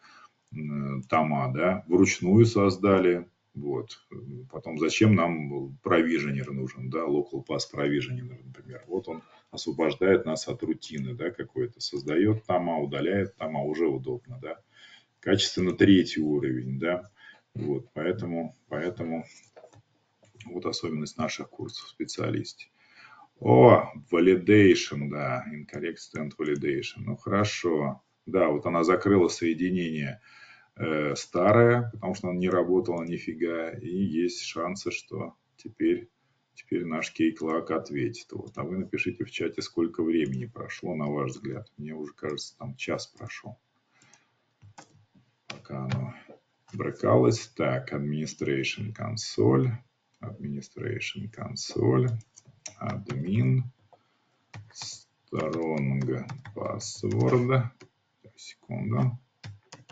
тома, да, вручную создали. Вот, потом зачем нам провиженер нужен, да, local path провиженер, например. Вот он освобождает нас от рутины, да, какой-то, создает тома, удаляет тома, уже удобно, да. Качественно третий уровень, да, Вот, поэтому вот особенность наших курсов в специалисте. О, validation, да, incorrect stand validation. Ну, хорошо. Да, вот она закрыла соединение старое, потому что она не работала нифига. И есть шансы, что теперь наш Keycloak ответит. Вот, а вы напишите в чате, сколько времени прошло, на ваш взгляд. Мне уже кажется, там час прошел, пока оно брыкалось. Так, Administration Console. Administration Console. Админ. Strong Password. Секунду.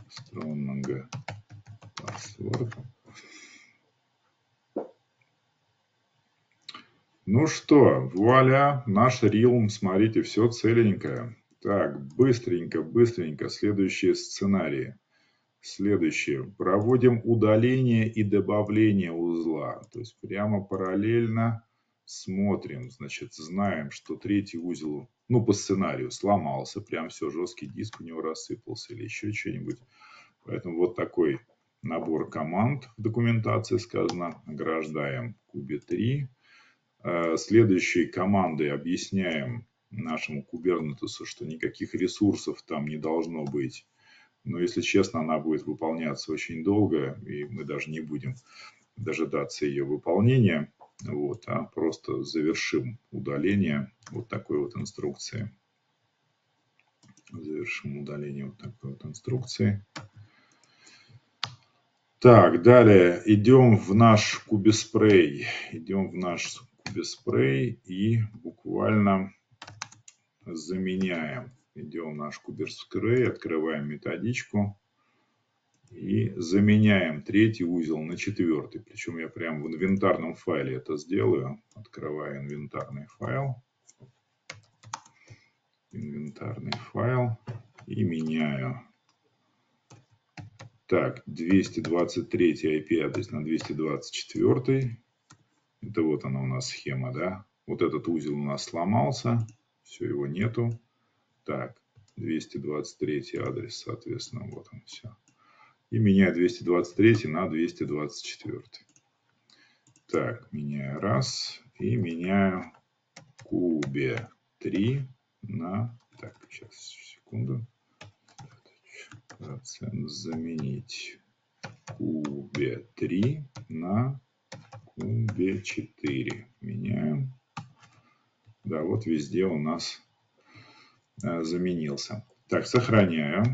Strong Password. Ну что, вуаля, наш Realm, смотрите, все целенькое. Так, быстренько, следующие сценарии. Следующее. Проводим удаление и добавление узла. То есть прямо параллельно смотрим. Значит, знаем, что третий узел, ну, по сценарию сломался. Прям все, жесткий диск у него рассыпался или еще что-нибудь. Поэтому вот такой набор команд в документации сказано. Ограждаем Kube3. Следующие команды объясняем нашему Кубернетесу, что никаких ресурсов там не должно быть. Но, если честно, она будет выполняться очень долго, и мы даже не будем дожидаться ее выполнения, вот, а просто завершим удаление вот такой вот инструкции. Завершим удаление вот такой вот инструкции. Так, далее идем в наш Kubespray. Идем в наш Kubespray и буквально заменяем. Идем в наш Kubespray, открываем методичку и заменяем третий узел на четвертый. Причем я прямо в инвентарном файле это сделаю. Открываю инвентарный файл. Инвентарный файл и меняю. Так, 223 IP-адрес на 224. Это вот она у нас схема, да? Вот этот узел у нас сломался. Все, его нету. Так, 223 адрес, соответственно, вот он, все. И меняю 223 на 224. Так, меняю раз. И меняю Kube3 на... Так, сейчас, секунду. Процент заменить Kube3 на Kube4. Меняем. Да, вот везде у нас... заменился. Так, сохраняю.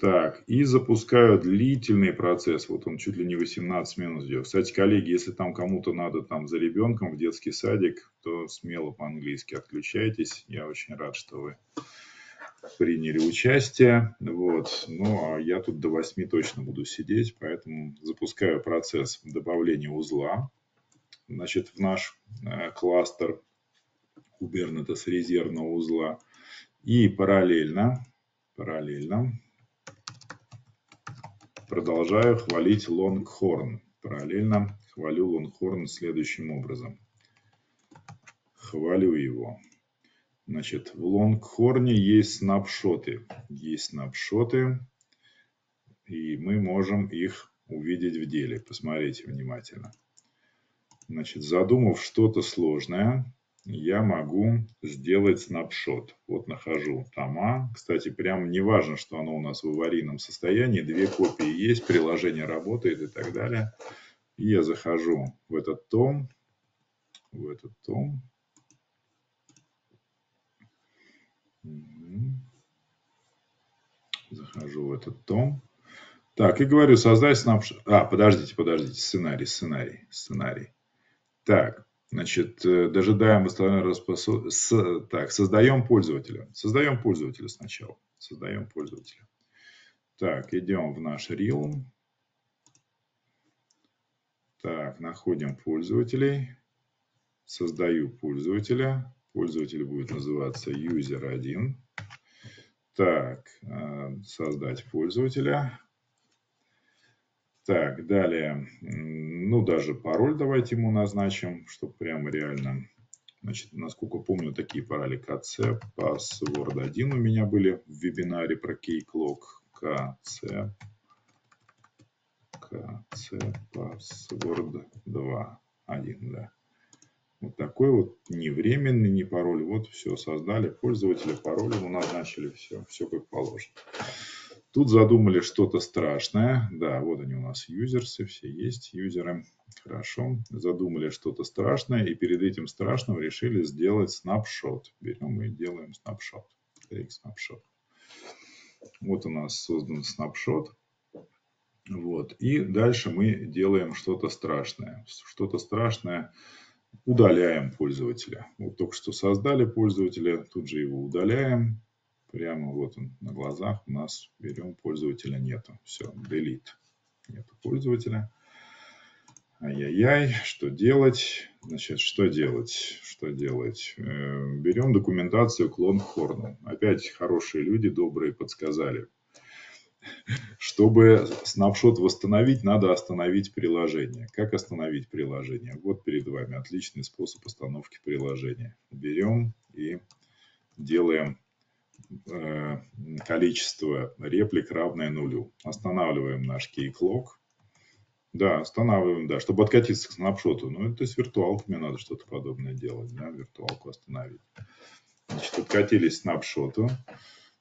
Так, и запускаю длительный процесс. Вот он чуть ли не 18 минут идет. Кстати, коллеги, если там кому-то надо там за ребенком в детский садик, то смело по-английски отключайтесь. Я очень рад, что вы приняли участие. Вот. Ну, а я тут до 8 точно буду сидеть, поэтому запускаю процесс добавления узла. Значит, в наш кластер Kubernetes резервного узла. И параллельно продолжаю хвалить Longhorn. Параллельно хвалю Longhorn следующим образом. Хвалю его. Значит, в Longhorn есть снапшоты. И мы можем их увидеть в деле. Посмотрите внимательно. Значит, задумав что-то сложное, я могу сделать снапшот. Вот нахожу тома. Кстати, прям не важно, что оно у нас в аварийном состоянии. 2 копии есть, приложение работает и так далее. И я захожу в этот том. Захожу в этот том. Так, и говорю, создай снапшот. А, подождите. Сценарий. Так. Значит, дожидаем восстановления распоследования. Так, создаем пользователя. Создаем пользователя. Так, идем в наш Realm. Так, находим пользователей. Создаю пользователя. Пользователь будет называться user1. Так, создать пользователя. Так, далее, ну, даже пароль давайте ему назначим, чтобы прямо реально, значит, насколько помню, такие пароли KC, Password 1 у меня были в вебинаре про Keycloak, KC, cpassword 2.1, да. Вот такой вот не временный, не пароль. Вот все, создали пользователя, паролем назначили, все, все как положено. Тут задумали что-то страшное. Да, вот они у нас юзерсы, все есть юзеры. Хорошо. Задумали что-то страшное и перед этим страшным решили сделать снапшот. Берем и делаем снапшот. Вот у нас создан снапшот. Вот. И дальше мы делаем что-то страшное. Что-то страшное. Удаляем пользователя. Вот только что создали пользователя, тут же его удаляем. Прямо вот он на глазах у нас, берем пользователя, нету. Все, delete. Нету пользователя. Ай-яй-яй, что делать? Значит, что делать? Что делать? Берем документацию к Longhorn. Опять хорошие люди, добрые, подсказали. Чтобы снапшот восстановить, надо остановить приложение. Как остановить приложение? Вот перед вами отличный способ остановки приложения. Берем и делаем количество реплик равное 0. Останавливаем наш Keycloak. Да, останавливаем, да, чтобы откатиться к снапшоту. Ну, то есть виртуалками надо что-то подобное делать. Да, виртуалку остановить. Значит, откатились к снапшоту.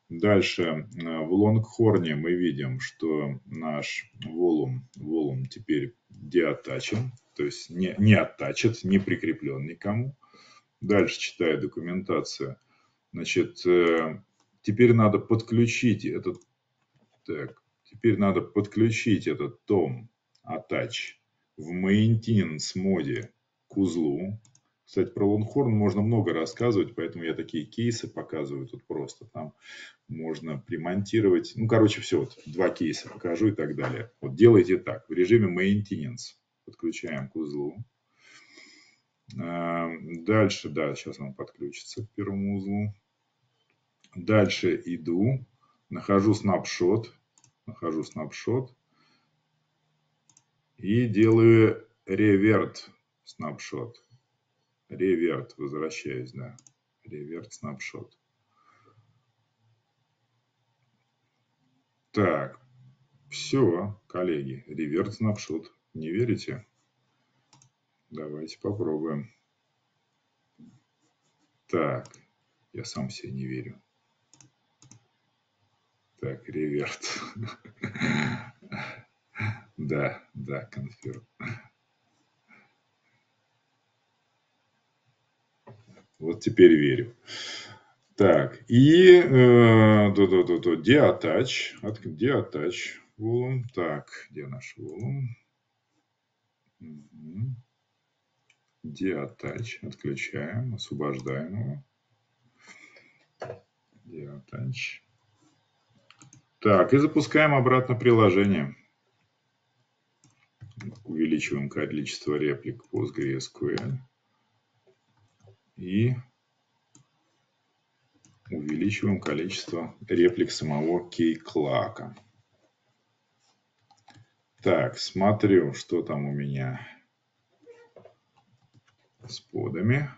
Дальше в Longhorn мы видим, что наш volume теперь деаттачен, то есть не оттачит, не прикреплен никому. Дальше читаю документацию. Значит, теперь надо подключить этот том attach в maintenance моде к узлу. Кстати, про Longhorn можно много рассказывать, поэтому я такие кейсы показываю тут просто. Там можно примонтировать. Ну, короче, все. Вот, 2 кейса покажу и так далее. Вот делайте так. В режиме Maintenance подключаем к узлу. Дальше, да, сейчас он подключится к первому узлу. Дальше иду. Нахожу снапшот. И делаю реверт снапшот. Реверт, возвращаюсь, да. Реверт снапшот. Так, все, коллеги, реверт снапшот. Не верите? Давайте попробуем. Так, я сам себе не верю. Так, реверт. Да, да, конфирм. Вот теперь верю. Так, и деаттач. Деаттач volume. Так, где наш volume? Деаттач. Отключаем, освобождаем его. Деаттач. Так, и запускаем обратно приложение. Увеличиваем количество реплик PostgreSQL. И увеличиваем количество реплик самого Keycloak. Так, смотрю, что там у меня с подами.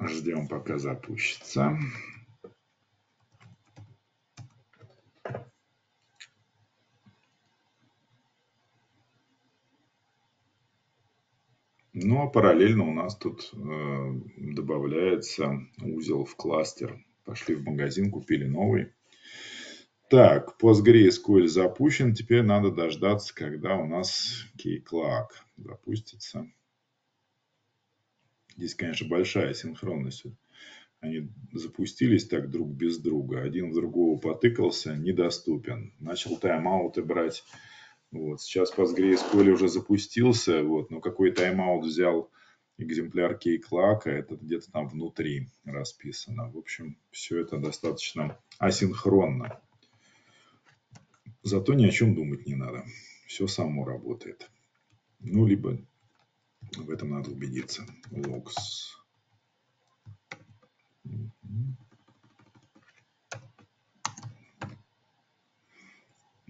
Ждем, пока запустится. Ну, а параллельно у нас тут добавляется узел в кластер. Пошли в магазин, купили новый. Так, PostgreSQL запущен. Теперь надо дождаться, когда у нас Keycloak запустится. Здесь, конечно, большая синхронность. Они запустились так друг без друга. Один в другого потыкался, недоступен. Начал тайм-ауты брать. Вот, сейчас PostgreSQL уже запустился, вот, но какой тайм-аут взял экземпляр Keycloak, это где-то там внутри расписано. В общем, все это достаточно асинхронно. Зато ни о чем думать не надо. Все само работает. Ну, либо в этом надо убедиться. Logs.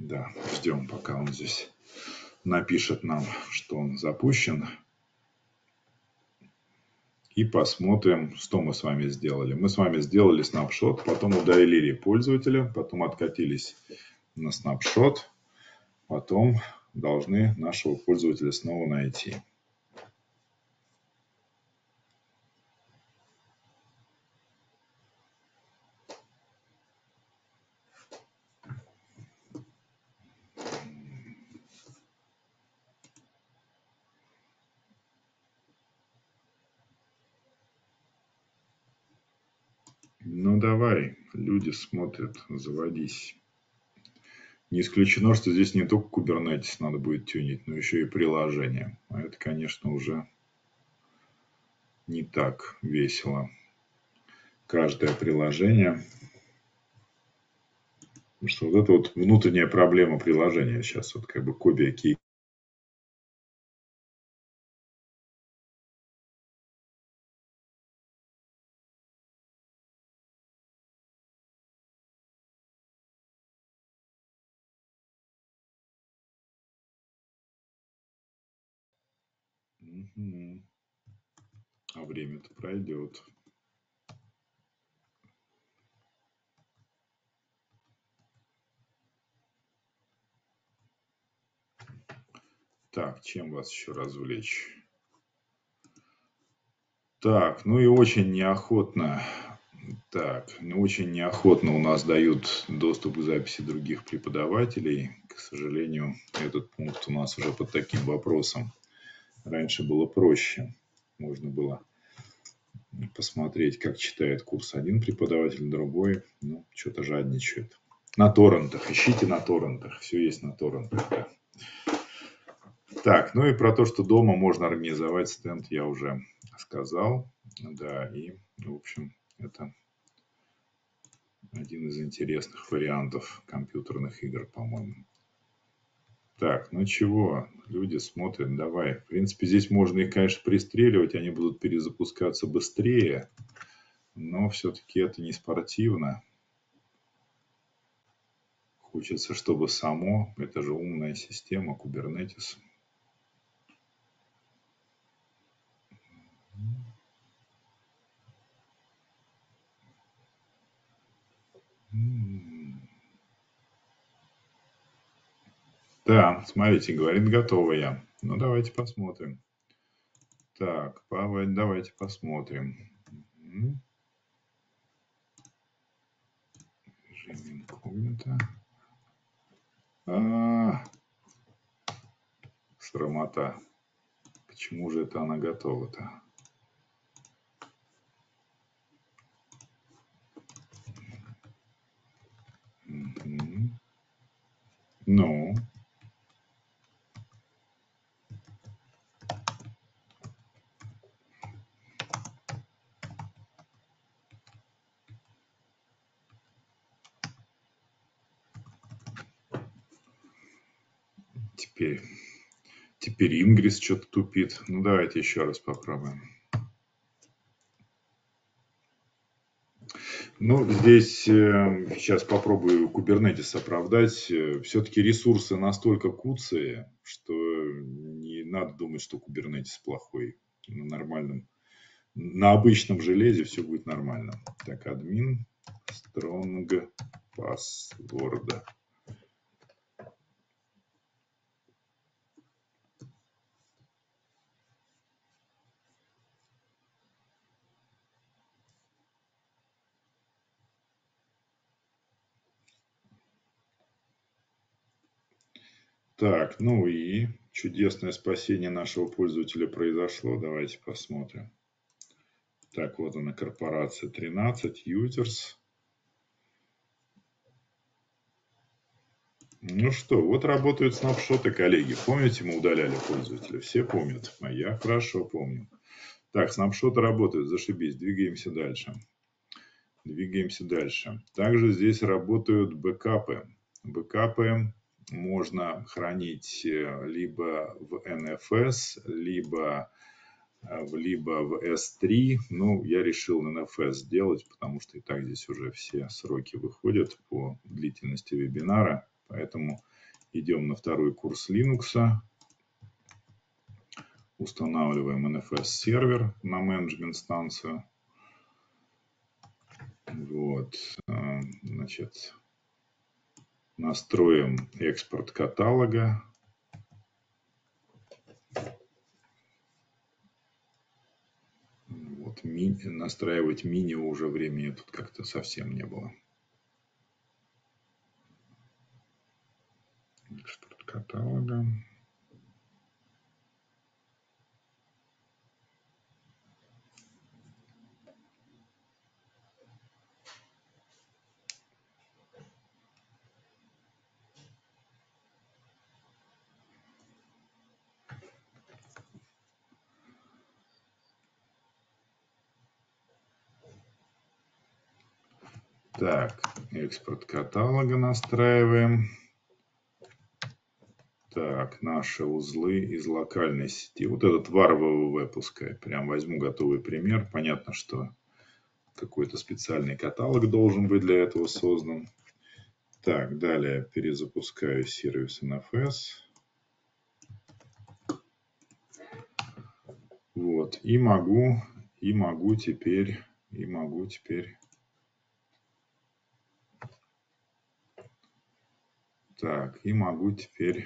Да, ждем, пока он здесь напишет нам, что он запущен. И посмотрим, что мы с вами сделали. Мы с вами сделали снапшот, потом удалили пользователя, потом откатились на снапшот, потом должны нашего пользователя снова найти. Ну давай, люди смотрят, заводись. Не исключено, что здесь не только Kubernetes надо будет тюнить, но еще и приложение. А это, конечно, уже не так весело. Каждое приложение. Потому что вот это вот внутренняя проблема приложения сейчас. Вот как бы Kobe, Key. А время-то пройдет. Так, чем вас еще развлечь? Так, ну и очень неохотно. Так, ну очень неохотно у нас дают доступ к записи других преподавателей. К сожалению, этот пункт у нас уже под таким вопросом. Раньше было проще. Можно было посмотреть, как читает курс один преподаватель, другой. Ну, что-то жадничает. На торрентах. Ищите на торрентах. Все есть на торрентах. Да. Так, ну и про то, что дома можно организовать стенд, я уже сказал. Да, и, в общем, это один из интересных вариантов компьютерных игр, по-моему. Так, ну чего, люди смотрят, давай. В принципе, здесь можно их, конечно, пристреливать, они будут перезапускаться быстрее, но все-таки это не спортивно. Хочется, чтобы само, это же умная система, Kubernetes. Да, смотрите, говорит, готова я. Ну, давайте посмотрим. Так, давайте посмотрим. Режим инкогнито. Срамота. Почему же это она готова-то? Ну... Теперь Ингрис что-то тупит. Ну, давайте еще раз попробуем. Ну, здесь сейчас попробую Kubernetes оправдать. Все-таки ресурсы настолько куцые, что не надо думать, что Kubernetes плохой. На нормальном, на обычном железе все будет нормально. Так, админ, strong password. Так, ну и чудесное спасение нашего пользователя произошло. Давайте посмотрим. Так, вот она, корпорация 13, users. Ну что, вот работают снапшоты, коллеги. Помните, мы удаляли пользователя? Все помнят. А я хорошо помню. Так, снапшоты работают, зашибись. Двигаемся дальше. Двигаемся дальше. Также здесь работают бэкапы. Бэкапы... можно хранить либо в NFS, либо в S3. Ну, я решил NFS сделать, потому что и так здесь уже все сроки выходят по длительности вебинара. Поэтому идем на второй курс Linux. Устанавливаем NFS сервер на менеджмент станцию. Вот, значит... Настроим экспорт каталога. Вот, настраивать мини уже времени тут как-то совсем не было. Экспорт каталога. Так, экспорт каталога настраиваем. Так, наши узлы из локальной сети. Вот этот var www пускай. Прям возьму готовый пример. Понятно, что какой-то специальный каталог должен быть для этого создан. Так, далее перезапускаю сервис NFS. Вот, и могу теперь... Так, и могу теперь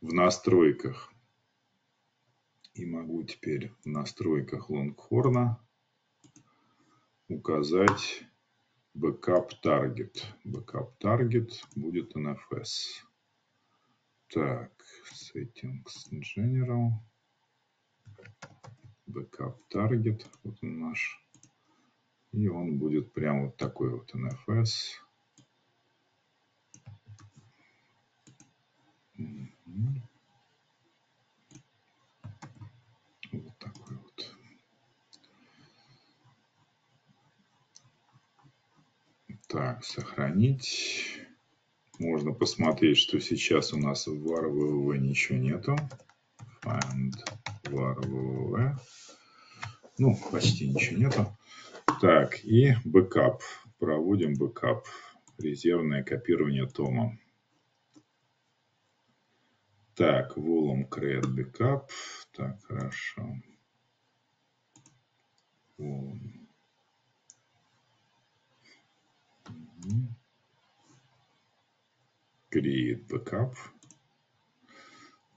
в настройках. Longhorn указать backup target. Backup target будет NFS. Так, settings in general. Backup target. Вот он наш. И он будет прям вот такой вот NFS. Вот такой вот. Так, сохранить. Можно посмотреть, что сейчас у нас в var www ничего нету. Find var www. Ну, почти ничего нету. Так, и бэкап. Проводим бэкап. Резервное копирование тома. Так, волум create backup. Так, хорошо. Волум. Create backup.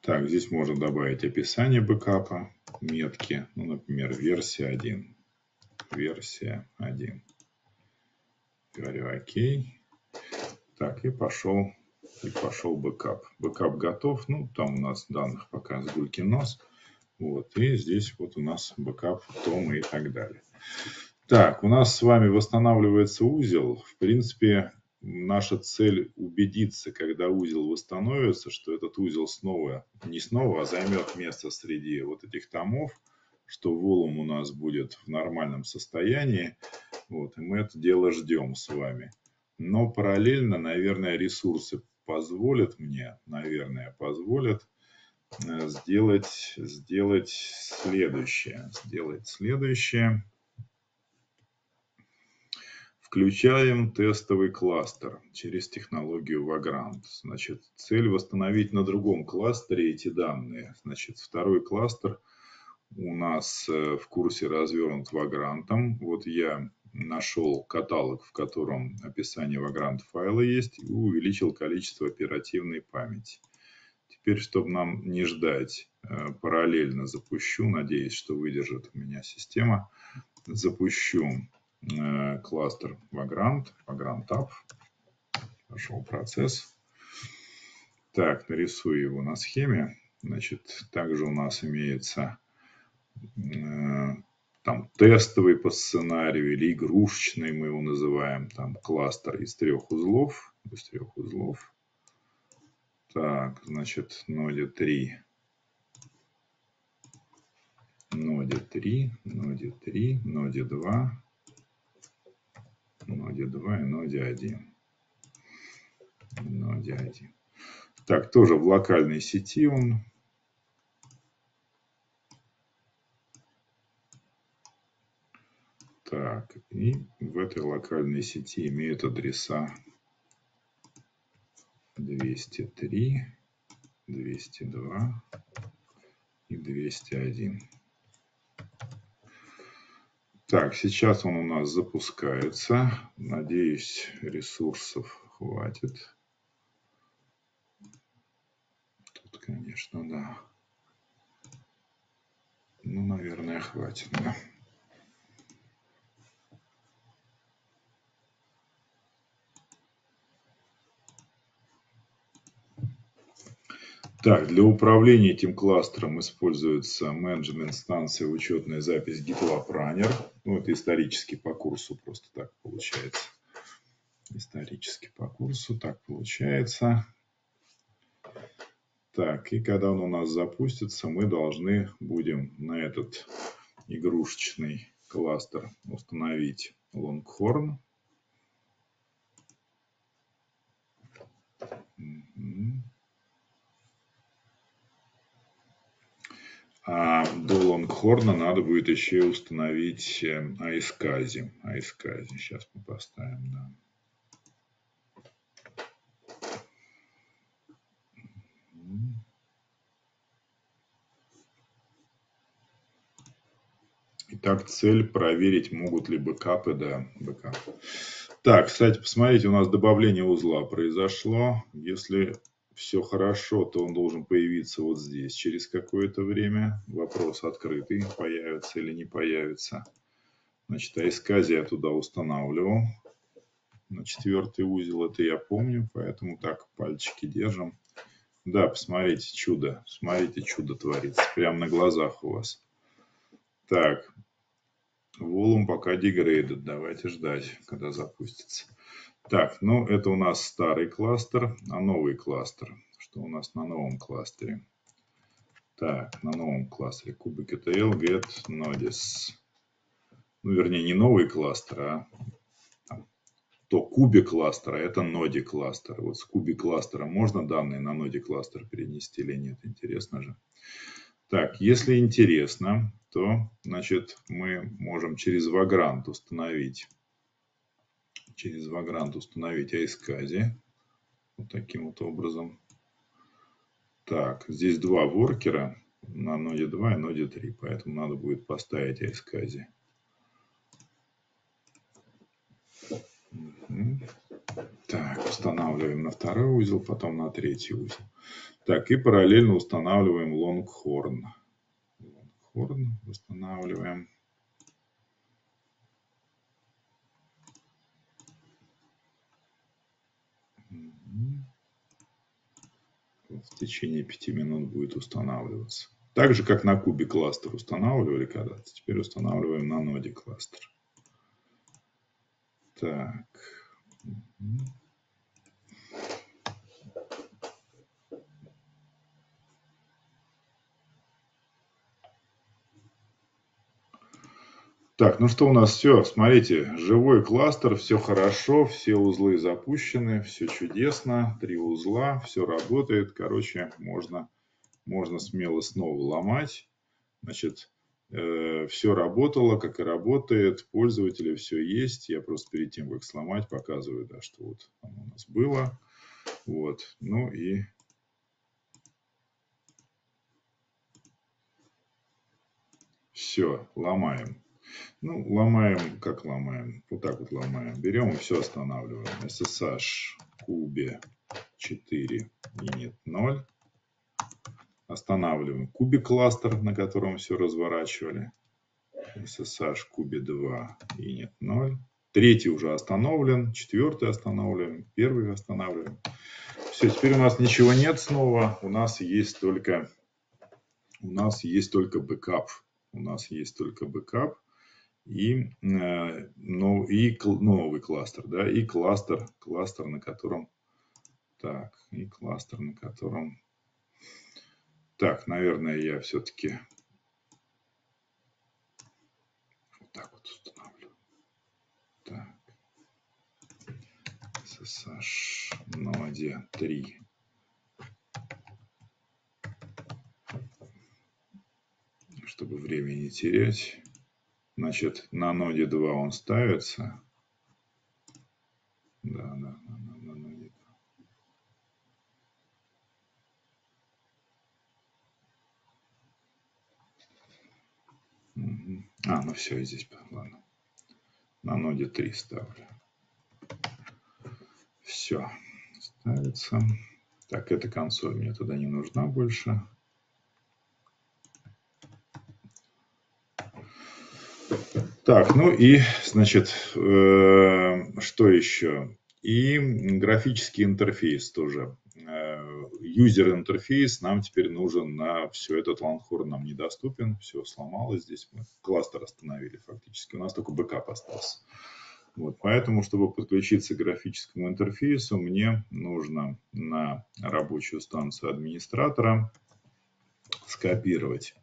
Так, здесь можно добавить описание бэкапа, метки. Ну, например, версия 1. Версия 1. Говорю окей. Так, и пошел. Бэкап. Бэкап готов. Ну, там у нас данных пока с гульки нос. Вот. И здесь вот у нас бэкап, том и так далее. Так, у нас с вами восстанавливается узел. В принципе, наша цель убедиться, когда узел восстановится, что этот узел снова, а займет место среди вот этих томов, что волум у нас будет в нормальном состоянии. Вот. И мы это дело ждем с вами. Но параллельно, наверное, ресурсы позволят мне, сделать следующее. Включаем тестовый кластер через технологию Vagrant. Значит, цель восстановить на другом кластере эти данные. Значит, второй кластер у нас в курсе развернут Vagrant. Вот я нашел каталог, в котором описание Vagrant файла есть, и увеличил количество оперативной памяти. Теперь, чтобы нам не ждать, параллельно запущу, надеюсь, что выдержит у меня система, запущу кластер Vagrant, Vagrant App, пошел процесс. Так, нарисую его на схеме. Значит, также у нас имеется там тестовый по сценарию или игрушечный, мы его называем, там кластер из трех узлов. Так, значит, ноде 3, ноде 2, ноде 1. Так, тоже в локальной сети он. Так, и в этой локальной сети имеют адреса 203, 202 и 201. Так, сейчас он у нас запускается. Надеюсь, ресурсов хватит. конечно, да. Ну, наверное, хватит, да. Так, для управления этим кластером используется менеджмент станция, учетная запись GitLab Runner. Ну, это исторически по курсу, просто так получается. Исторически по курсу, так получается. Так, и когда он у нас запустится, мы должны будем на этот игрушечный кластер установить Longhorn. А до Longhorn надо будет еще установить iSCSI. iSCSI сейчас мы поставим, да. Итак, цель проверить, могут ли бэкапы, да, бэкапы. Так, кстати, посмотрите, у нас добавление узла произошло. Если все хорошо, то он должен появиться вот здесь через какое-то время. Вопрос открытый, появится или не появится. Значит, iSCSI я туда устанавливал. На 4-й узел, это я помню, поэтому так пальчики держим. Да, посмотрите, чудо. Смотрите, чудо творится. Прямо на глазах у вас. Так. Volume пока degraded. Давайте ждать, когда запустится. Так, ну это у нас старый кластер, а новый кластер. Что у нас на новом кластере? Так, на новом кластере kubectl get nodes. Ну, вернее, не новый кластер, а там, то куби кластера, это ноди кластер. Вот с куби кластера можно данные на ноди кластер перенести или нет? Интересно же. Так, если интересно, то, значит, мы можем через Vagrant установить. Через Vagrant установить iSCSI. Вот таким вот образом. Так, здесь два воркера на ноде 2 и ноде 3. Поэтому надо будет поставить iSCSI. Так, устанавливаем на 2-й узел, потом на 3-й узел. Так, и параллельно устанавливаем Longhorn. Longhorn устанавливаем. В течение 5 минут будет устанавливаться. Так же, как на кубе кластер устанавливали когда-то, теперь устанавливаем на ноде кластер. Так. Так, ну что у нас все? Смотрите, живой кластер, все хорошо, все узлы запущены, все чудесно, 3 узла, все работает. Короче, можно смело снова ломать. Значит, все работало, как и работает, пользователи все есть. Я просто перед тем, как сломать, показываю, да, что вот оно у нас было. Вот, ну и... Все, ломаем. Ну, ломаем, как ломаем? Вот так вот ломаем. Берем и все останавливаем. SSH кубе 4 init 0. Останавливаем куби кластер, на котором все разворачивали. SSH кубе 2 init 0. 3-й уже остановлен. 4-й останавливаем. 1-й останавливаем. Все, теперь у нас ничего нет снова. У нас есть только бэкап. У нас есть только бэкап. И, ну, и новый кластер, да, и кластер, на котором, так, и кластер, на котором, так, наверное, я все-таки вот так вот устанавливаю. Так, SSH ноде 3. Чтобы время не терять. Значит, на ноде 2 он ставится. Да, на ноде 2. Угу. А, ну все, здесь, ладно. На ноде 3 ставлю. Все, ставится. Так, эта консоль мне туда не нужна больше. Так, ну и, значит, что еще? И графический интерфейс тоже. Юзер-интерфейс нам теперь нужен на все. Этот Longhorn нам недоступен. Все сломалось. Здесь мы кластер остановили фактически. У нас только бэкап остался. Вот, поэтому, чтобы подключиться к графическому интерфейсу, мне нужно на рабочую станцию администратора скопировать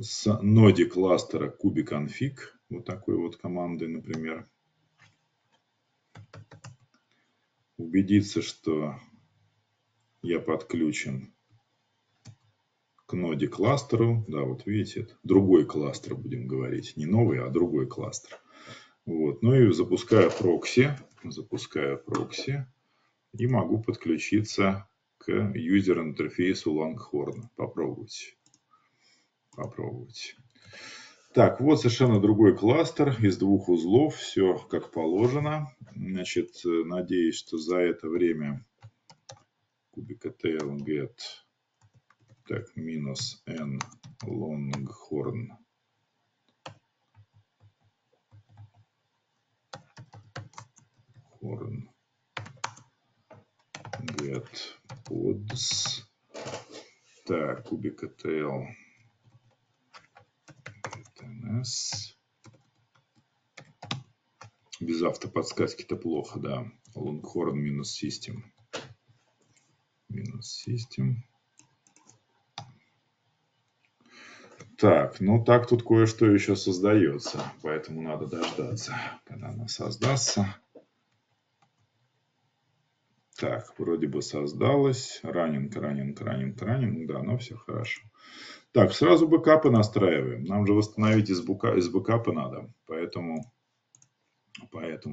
с ноде кластера кубиконфиг, вот такой вот командой, например. Убедиться, что я подключен к ноде кластеру. Да, вот видите, другой кластер, будем говорить. Не новый, а другой кластер. Вот. Ну и запускаю прокси. И могу подключиться к юзер-интерфейсу Longhorn. Попробовать. Так, вот совершенно другой кластер из двух узлов. Все как положено. Значит, надеюсь, что за это время kubectl get так, минус n Longhorn. Horn get pods. Так, kubectl NS. Без автоподсказки-то плохо, да. Longhorn минус system. Так, ну так тут кое-что еще создается. Поэтому надо дождаться, когда она создастся. Так, вроде бы создалась. Раннинг. Да, ну все хорошо. Так, сразу бэкапы настраиваем. Нам же восстановить из бэкапа надо. Поэтому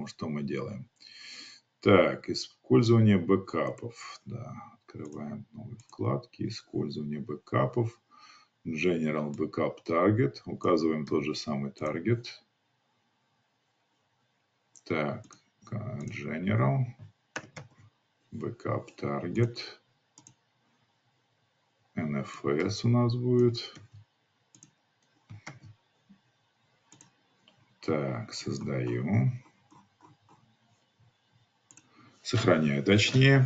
что мы делаем? Так, использование бэкапов. Да, открываем новые вкладки. Использование бэкапов. General Backup Target. Указываем тот же самый target. Так, General Backup Target. NFS у нас будет. Так, создаю. Сохраняю, точнее.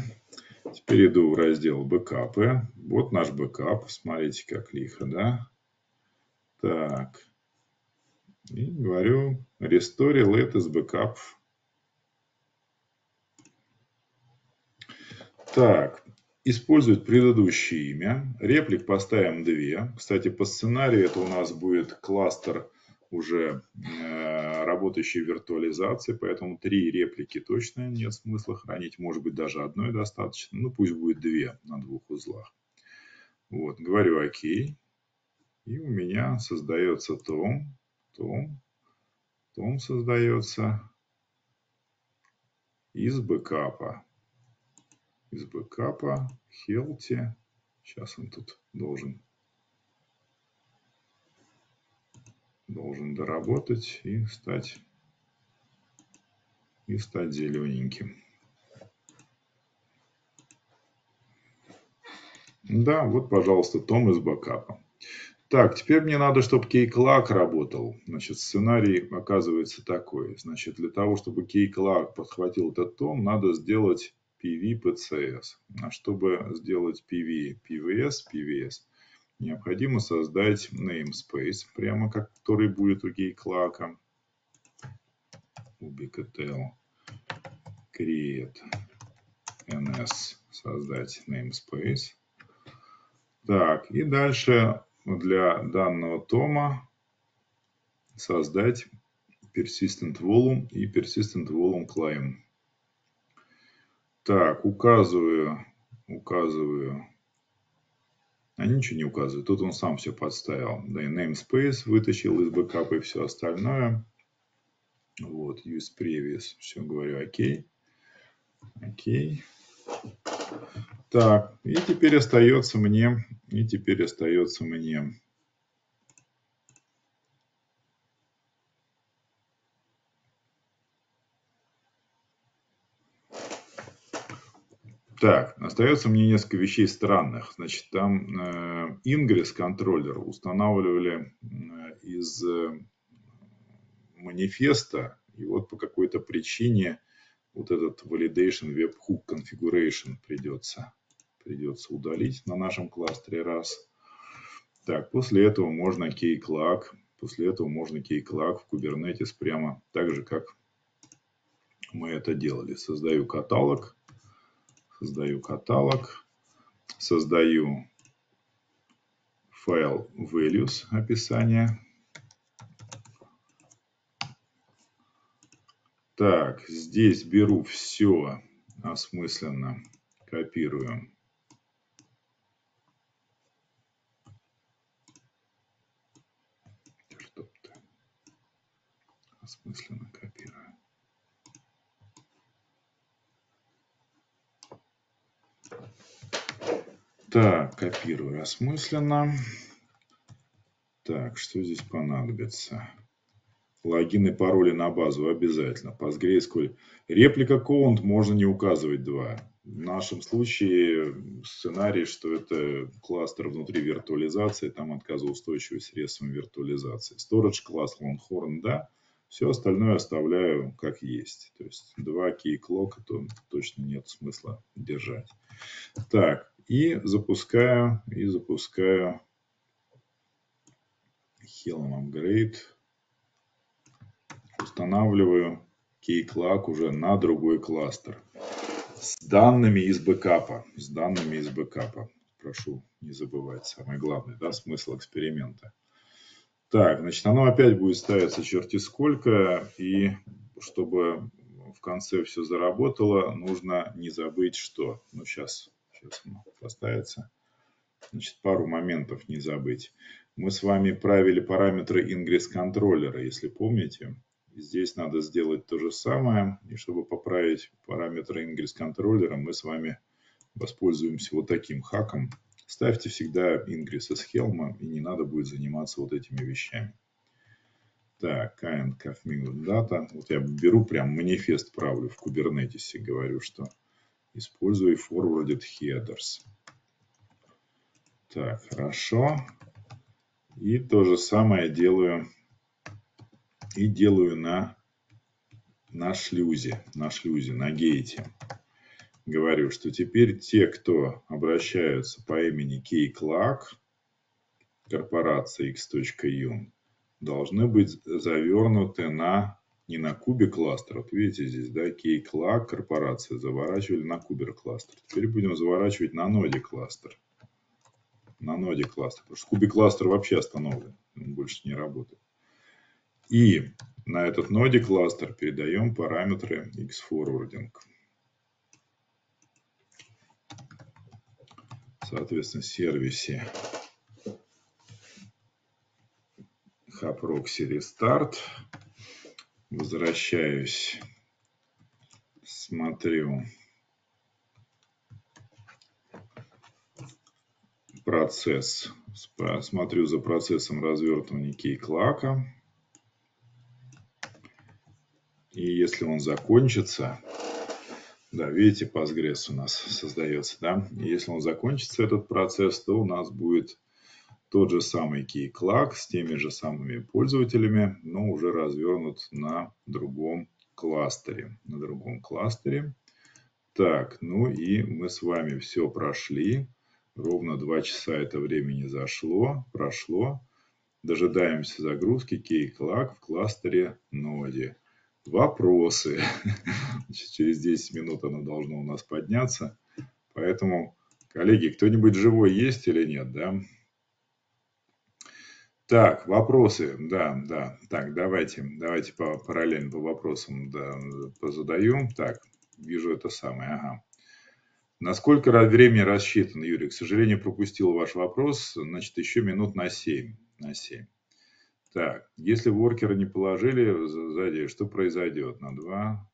Теперь иду в раздел бэкапы. Вот наш бэкап. Смотрите, как лихо, да? Так. И говорю, restore latest backup. Так. Использовать предыдущее имя. Реплик поставим 2. Кстати, по сценарию это у нас будет кластер уже работающей виртуализации. Поэтому 3 реплики точно нет смысла хранить. Может быть, даже одной достаточно. Ну, пусть будет 2 на двух узлах. Вот, говорю ОК. И у меня создается том создается из бэкапа. Healthy. Сейчас он тут должен доработать и стать зелененьким. Да, вот, пожалуйста, том из бэкапа. Так, теперь мне надо, чтобы Keycloak работал. Значит, сценарий оказывается такой. Значит, для того, чтобы Keycloak подхватил этот том, надо сделать PV-PCS. А чтобы сделать PV-PVS, необходимо создать namespace, прямо как который будет у Keycloak. Kubectl create ns, создать namespace. Так, и дальше для данного тома создать persistent volume и persistent volume claim. Так, указываю. А ничего не указываю. Тут он сам все подставил. Да и namespace вытащил из бэкапа и все остальное. Вот, use previous. Все, говорю, окей. Так, и теперь остается мне. Так, остается мне несколько вещей странных. Значит, там ingress контроллер устанавливали из манифеста, и вот по какой-то причине вот этот validation webhook configuration придется удалить на нашем кластере раз. Так, после этого можно Keycloak. После этого можно Keycloak в Kubernetes прямо так же, как мы это делали. Создаю каталог. Создаю файл values, описание. Так, здесь беру все осмысленно, копирую. Так, копирую осмысленно. Так, что здесь понадобится? Логин и пароли на базу обязательно. PostgreSQL. Реплика count можно не указывать 2. В нашем случае сценарий, что это кластер внутри виртуализации, там отказоустойчивость средством виртуализации. Storage класс Longhorn, да. Все остальное оставляю как есть. То есть 2 Keycloak, то точно нет смысла держать. Так. И запускаю Helm Upgrade. Устанавливаю Keycloak уже на другой кластер. С данными из бэкапа. Прошу не забывать. Самое главное, да, смысл эксперимента. Так, значит, оно опять будет ставиться черти сколько. И чтобы в конце все заработало, нужно не забыть, что... Ну, сейчас оно поставится. Значит, пару моментов не забыть. Мы с вами правили параметры ingress контроллера, если помните. Здесь надо сделать то же самое. И чтобы поправить параметры ingress контроллера, мы с вами воспользуемся вот таким хаком. Ставьте всегда ingress из хелма, и не надо будет заниматься вот этими вещами. Так, kind config data. Вот я беру прям манифест, правлю в Kubernetes и говорю, что использую forwarded headers. Так, хорошо. И то же самое делаю. И делаю на шлюзе. На гейте. Говорю, что теперь те, кто обращаются по имени Keycloak, корпорация x.yum, должны быть завернуты на... Не на кубе кластер. Вот видите здесь, да, Keycloak, корпорация, заворачивали на кубер кластер. Теперь будем заворачивать на ноде кластер. Потому что кубе кластер вообще остановлен. Он больше не работает. И на этот ноде кластер передаем параметры xforwarding. Соответственно, сервисе HAProxy restart. Возвращаюсь, смотрю процесс, смотрю за процессом развертывания Keycloak. И если он закончится, да, видите, Postgres у нас создается, да? И если он закончится, этот процесс, то у нас будет тот же самый Keycloak с теми же самыми пользователями, но уже развернут на другом кластере. Так, ну и мы с вами все прошли. Ровно 2 часа это времени прошло. Дожидаемся загрузки Keycloak в кластере ноде. Вопросы. Через 10 минут оно должно у нас подняться. Поэтому, коллеги, кто-нибудь живой есть или нет, да? Так, вопросы, да. Так, давайте параллельно по вопросам позадаем. Так, вижу это самое, ага. Насколько времени рассчитано, Юрий? К сожалению, пропустил ваш вопрос, значит, еще минут на 7. Так, если воркера не положили сзади, что произойдет? На 2.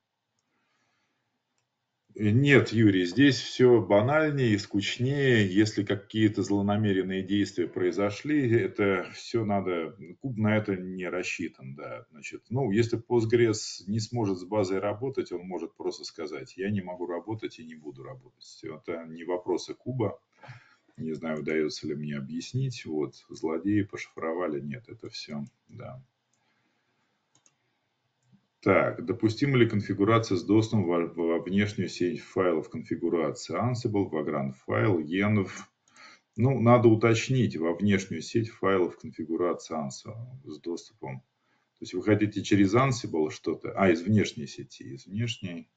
Нет, Юрий, здесь все банальнее и скучнее. Если какие-то злонамеренные действия произошли, это все надо... Куб на это не рассчитан, да. Значит, ну, если Postgres не сможет с базой работать, он может просто сказать, я не могу работать и не буду работать. Это не вопросы Куба. Не знаю, удается ли мне объяснить. Вот, злодеи пошифровали. Нет, это все, да. Так, допустима ли конфигурация с доступом во внешнюю сеть файлов конфигурации Ansible, Vagrant файл, Env? Ну, надо уточнить, во внешнюю сеть файлов конфигурации Ansible с доступом. То есть вы хотите через Ansible что-то... А, из внешней сети, из внешней.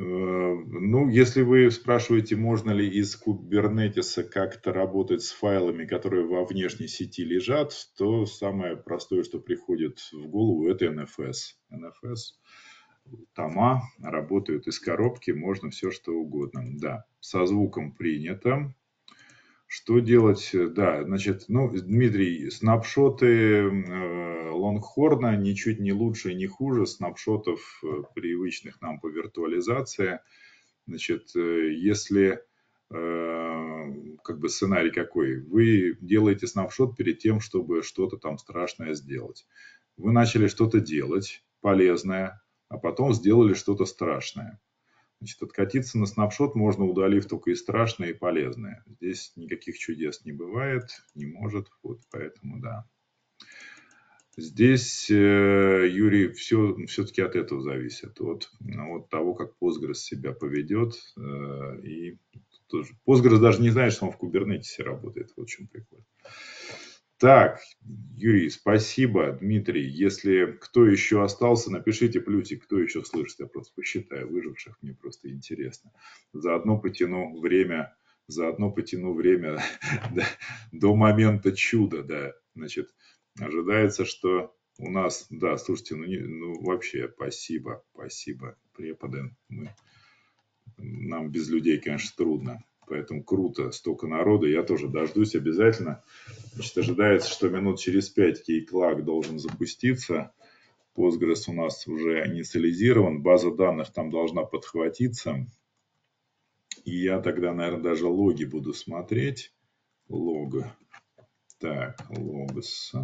Ну, если вы спрашиваете, можно ли из Кубернетиса как-то работать с файлами, которые во внешней сети лежат, то самое простое, что приходит в голову, это NFS. NFS, тома работают из коробки, можно все что угодно. Да, со звуком принято. Что делать? Да, значит, ну, Дмитрий, снапшоты Лонгхорна ничуть не лучше и не хуже снапшотов, привычных нам по виртуализации. Значит, если, как бы сценарий какой, вы делаете снапшот перед тем, чтобы что-то там страшное сделать. Вы начали что-то делать полезное, а потом сделали что-то страшное. Значит, откатиться на снапшот можно, удалив только и страшное, и полезное. Здесь никаких чудес не бывает, не может, вот поэтому да. Здесь, Юрий, все-таки от этого зависит, от того, как Postgres себя поведет. И тоже, Postgres даже не знает, что он в Кубернетисе работает, вот в чем прикол. Так, Юрий, спасибо. Дмитрий, если кто еще остался, напишите плюсик, кто еще слышит, я просто посчитаю выживших, мне просто интересно. Заодно потяну время до момента чуда, да. Значит, ожидается, что у нас, да, слушайте, ну вообще, спасибо, преподы. Нам без людей, конечно, трудно. Поэтому круто, столько народа, я тоже дождусь обязательно. Значит, ожидается, что минут через 5 Keycloak должен запуститься. Postgres у нас уже инициализирован, база данных там должна подхватиться. И я тогда, наверное, даже логи буду смотреть. Лог. Так, логос.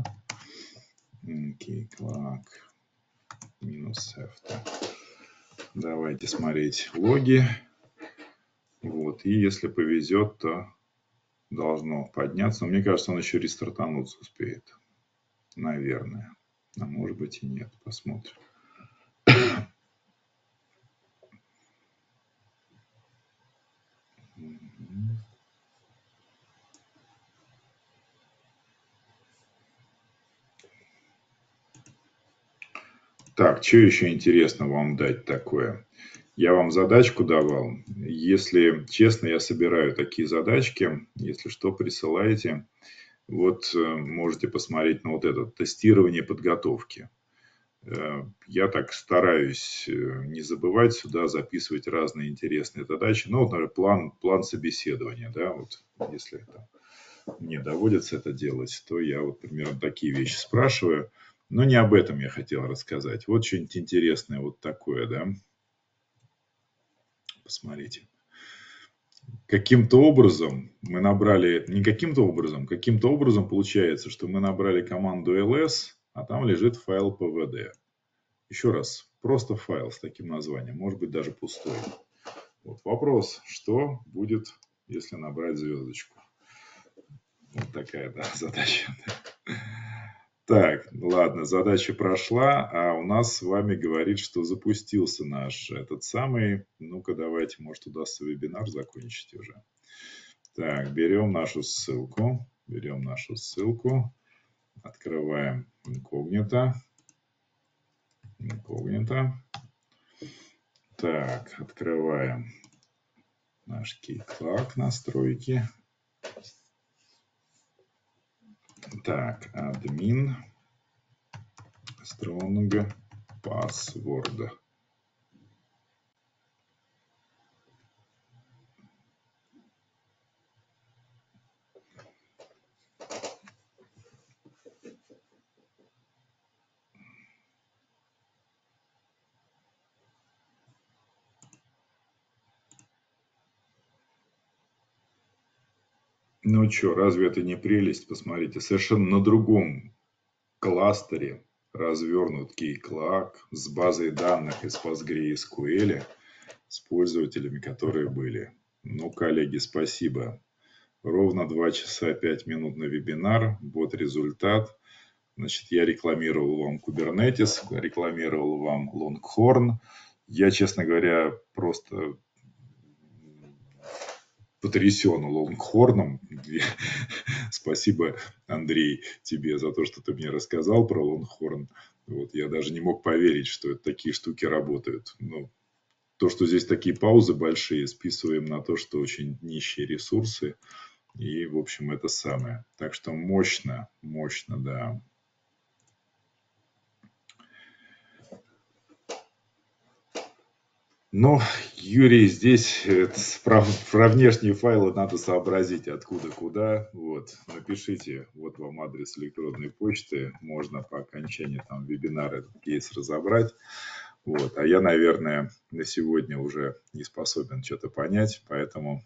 Keycloak. Минус F. Давайте смотреть логи. Вот, и если повезет, то должно подняться. Но мне кажется, он еще рестартануться успеет. Наверное. А может быть и нет. Посмотрим. Так, что еще интересно вам дать такое? Я вам задачку давал. Если честно, я собираю такие задачки. Если что, присылайте. Вот можете посмотреть на вот это тестирование подготовки. Я так стараюсь не забывать сюда записывать разные интересные задачи. Ну, вот, например, план собеседования. Да? Вот, если это мне доводится это делать, то я вот примерно такие вещи спрашиваю. Но не об этом я хотел рассказать. Вот что-нибудь интересное вот такое, да. Посмотрите. Каким-то образом мы набрали... Не каким-то образом. Каким-то образом получается, что мы набрали команду ls, а там лежит файл pvd. Еще раз. Просто файл с таким названием. Может быть, даже пустой. Вот вопрос. Что будет, если набрать звездочку? Вот такая, да, задача. Так, ладно, задача прошла, а у нас с вами говорит, что запустился наш этот самый. Ну-ка, давайте, может, удастся вебинар закончить уже. Так, берем нашу ссылку, открываем инкогнито. Так, открываем наш Keycloak, настройки. Так, админ, strong, password. Ну что, разве это не прелесть? Посмотрите, совершенно на другом кластере развернут Keycloak с базой данных из PostgreSQL, с пользователями, которые были. Ну, коллеги, спасибо. Ровно 2 часа 5 минут на вебинар. Вот результат. Значит, я рекламировал вам Kubernetes, рекламировал вам Longhorn. Я, честно говоря, просто потрясен Лонгхорном. Спасибо, Андрей, тебе за то, что ты мне рассказал про Longhorn. Вот, я даже не мог поверить, что такие штуки работают. Но то, что здесь такие паузы большие, списываем на то, что очень нищие ресурсы. И, в общем, это самое. Так что мощно, мощно, да. Но, Юрий, здесь про внешние файлы надо сообразить, откуда, куда. Вот, напишите, вот вам адрес электронной почты, можно по окончании там вебинара этот кейс разобрать. Вот, а я, наверное, на сегодня уже не способен что-то понять, поэтому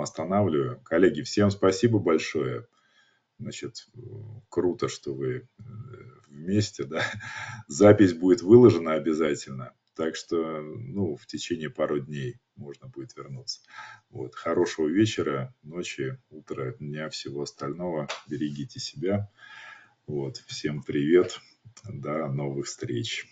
останавливаю. Коллеги, всем спасибо большое. Значит, круто, что вы вместе, да. Запись будет выложена обязательно. Так что, ну, в течение пару дней можно будет вернуться. Вот. Хорошего вечера, ночи, утра, дня, всего остального. Берегите себя. Вот. Всем привет. До новых встреч.